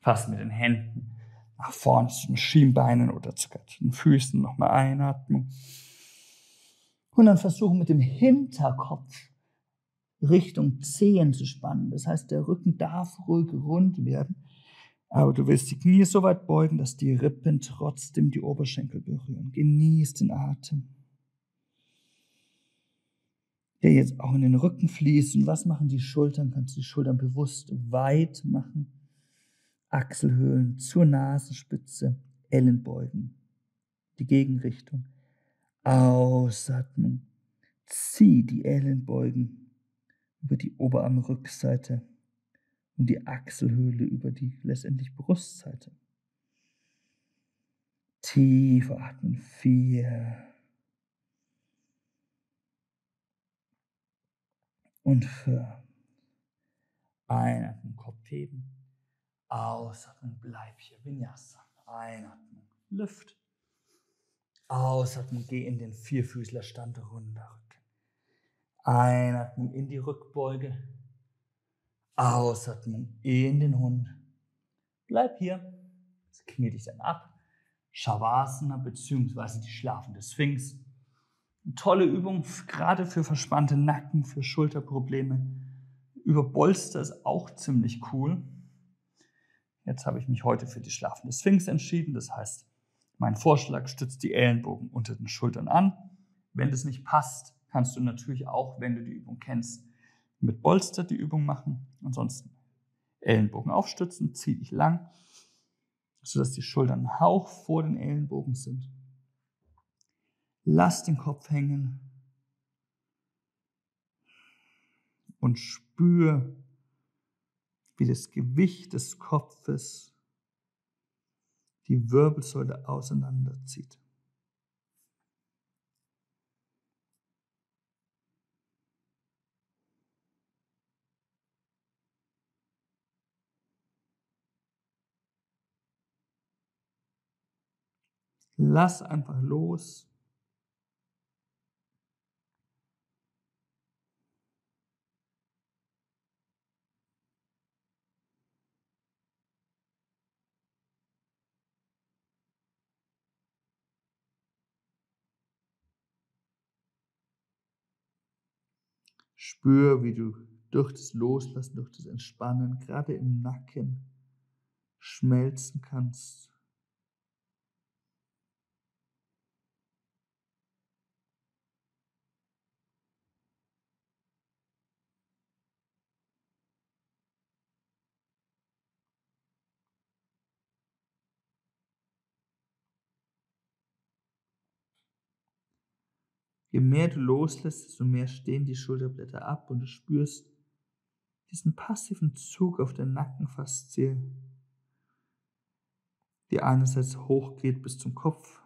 fass mit den Händen nach vorne zu den Schienbeinen oder zu den Füßen, nochmal Einatmung. Und dann versuchen mit dem Hinterkopf Richtung Zehen zu spannen. Das heißt, der Rücken darf ruhig rund werden, aber du willst die Knie so weit beugen, dass die Rippen trotzdem die Oberschenkel berühren. Genieß den Atem, der jetzt auch in den Rücken fließt. Und was machen die Schultern? Kannst du die Schultern bewusst weit machen. Achselhöhlen zur Nasenspitze, Ellenbeugen, die Gegenrichtung. Ausatmung, zieh die Ellenbeugen über die Oberarmrückseite und die Achselhöhle über die letztendlich Brustseite. Tief atmen. 4 und 4. Einatmen, Kopf heben. Ausatmen, bleib hier. Vinyasa. Einatmen, Lüft. Ausatmen, geh in den Vierfüßlerstand runter. Einatmung in die Rückbeuge, Ausatmung in den Hund. Bleib hier, jetzt knie dich dann ab. Shavasana bzw. die schlafende Sphinx. Eine tolle Übung, gerade für verspannte Nacken, für Schulterprobleme. Über Bolster ist auch ziemlich cool. Jetzt habe ich mich heute für die schlafende Sphinx entschieden. Das heißt, mein Vorschlag stützt die Ellenbogen unter den Schultern an. Wenn das nicht passt, kannst du natürlich auch, wenn du die Übung kennst, mit Bolster die Übung machen. Ansonsten Ellenbogen aufstützen, zieh dich lang, sodass die Schultern einen Hauch vor den Ellenbogen sind. Lass den Kopf hängen und spür, wie das Gewicht des Kopfes die Wirbelsäule auseinanderzieht. Lass einfach los. Spür, wie du durch das Loslassen, durch das Entspannen, gerade im Nacken schmelzen kannst. Je mehr du loslässt, desto mehr stehen die Schulterblätter ab und du spürst diesen passiven Zug auf der Nackenfaszie, die einerseits hochgeht bis zum Kopf,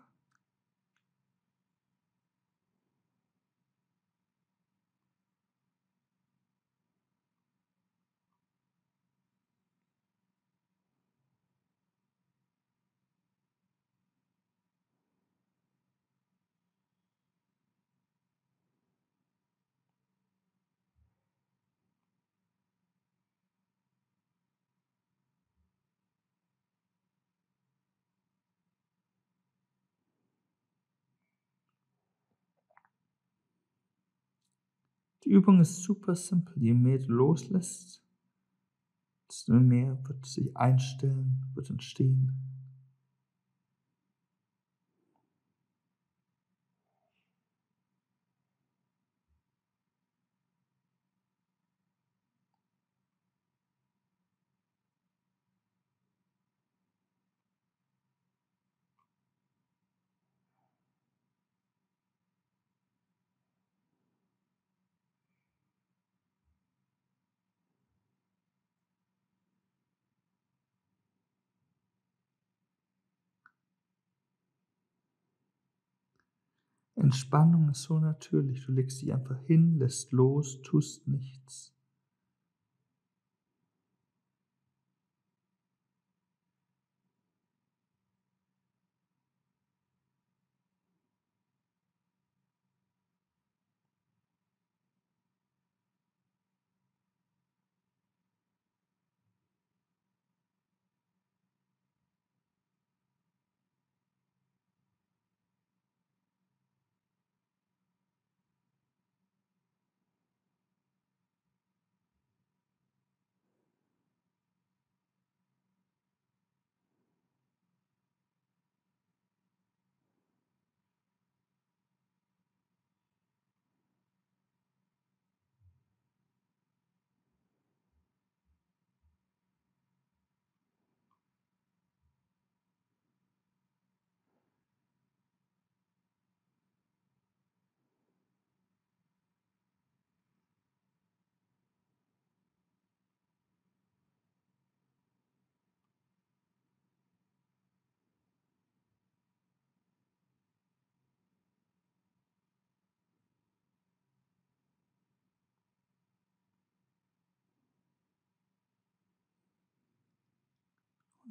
Die Übung ist super simpel. Je mehr du loslässt, desto mehr wird sich einstellen, wird entstehen. Entspannung ist so natürlich. Du legst dich einfach hin, lässt los, tust nichts.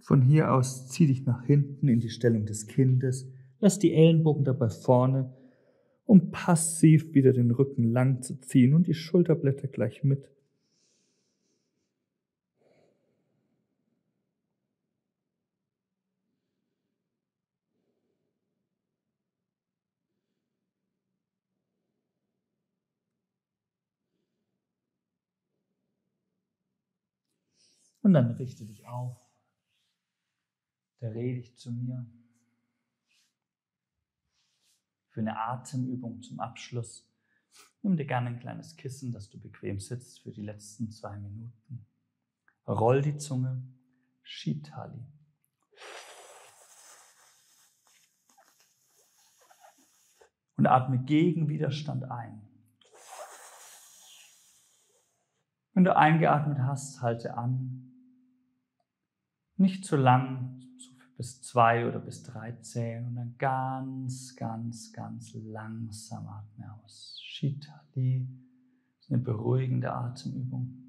Von hier aus zieh dich nach hinten in die Stellung des Kindes, lass die Ellenbogen dabei vorne, um passiv wieder den Rücken lang zu ziehen und die Schulterblätter gleich mit. Und dann richte dich auf. Da rede ich zu mir für eine Atemübung zum Abschluss. Nimm dir gerne ein kleines Kissen, dass du bequem sitzt für die letzten 2 Minuten. Roll die Zunge, Shitali. Und atme gegen Widerstand ein. Wenn du eingeatmet hast, halte an. Nicht zu lang, so bis 2 oder bis 3 zählen und dann ganz, ganz, ganz langsam atme aus. Shitali ist eine beruhigende Atemübung.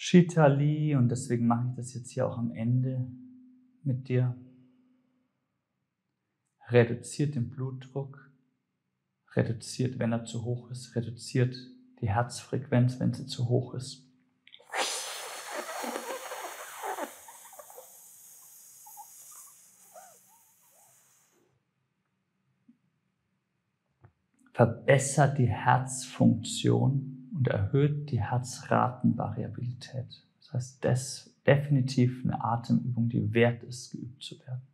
Shitali, und deswegen mache ich das jetzt hier auch am Ende mit dir. Reduziert den Blutdruck, reduziert, wenn er zu hoch ist, reduziert die Herzfrequenz, wenn sie zu hoch ist. Verbessert die Herzfunktion und erhöht die Herzratenvariabilität. Das heißt, das ist definitiv eine Atemübung, die wert ist, geübt zu werden.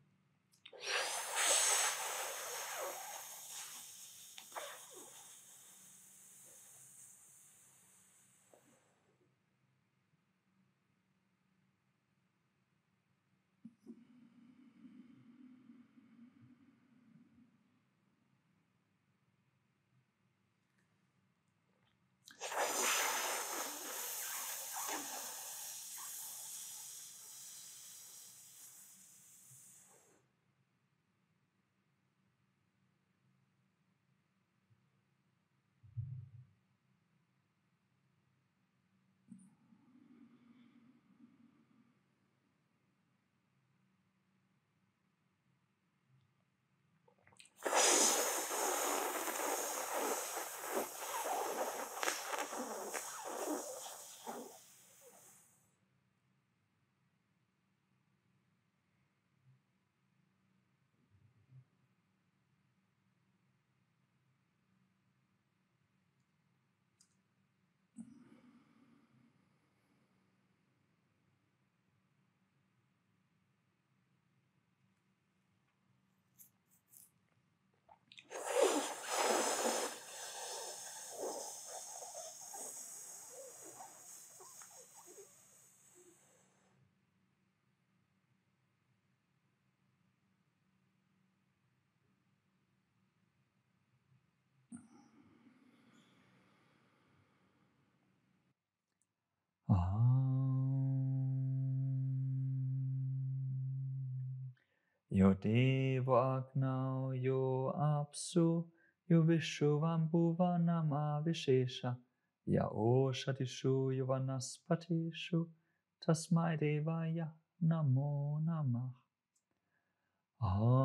Yo devo agnau, yo apsu, yo vishu vambuva nama vishesha, ya oshatishu yo vanaspatishu, tasmai devaya namo namah. Aum.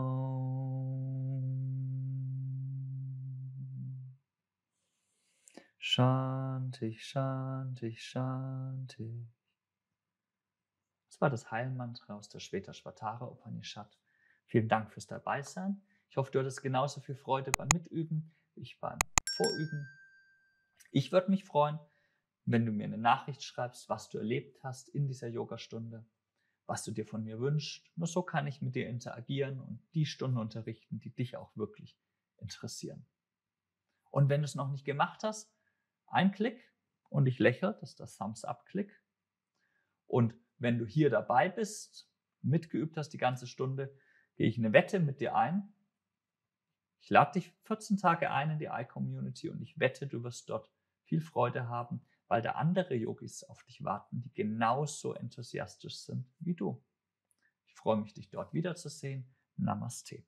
Shanti, Shanti, Shanti. Das war das Heilmantra aus der Shvetashvatara Upanishad. Vielen Dank fürs Dabeisein. Ich hoffe, du hattest genauso viel Freude beim Mitüben wie beim Vorüben. Ich würde mich freuen, wenn du mir eine Nachricht schreibst, was du erlebt hast in dieser Yogastunde, was du dir von mir wünschst. Nur so kann ich mit dir interagieren und die Stunden unterrichten, die dich auch wirklich interessieren. Und wenn du es noch nicht gemacht hast, ein Klick und ich lächle, das ist das Thumbs-Up-Klick. Und wenn du hier dabei bist, mitgeübt hast die ganze Stunde, gehe ich eine Wette mit dir ein. Ich lade dich 14 Tage ein in die i-Community und ich wette, du wirst dort viel Freude haben, weil da andere Yogis auf dich warten, die genauso enthusiastisch sind wie du. Ich freue mich, dich dort wiederzusehen. Namaste.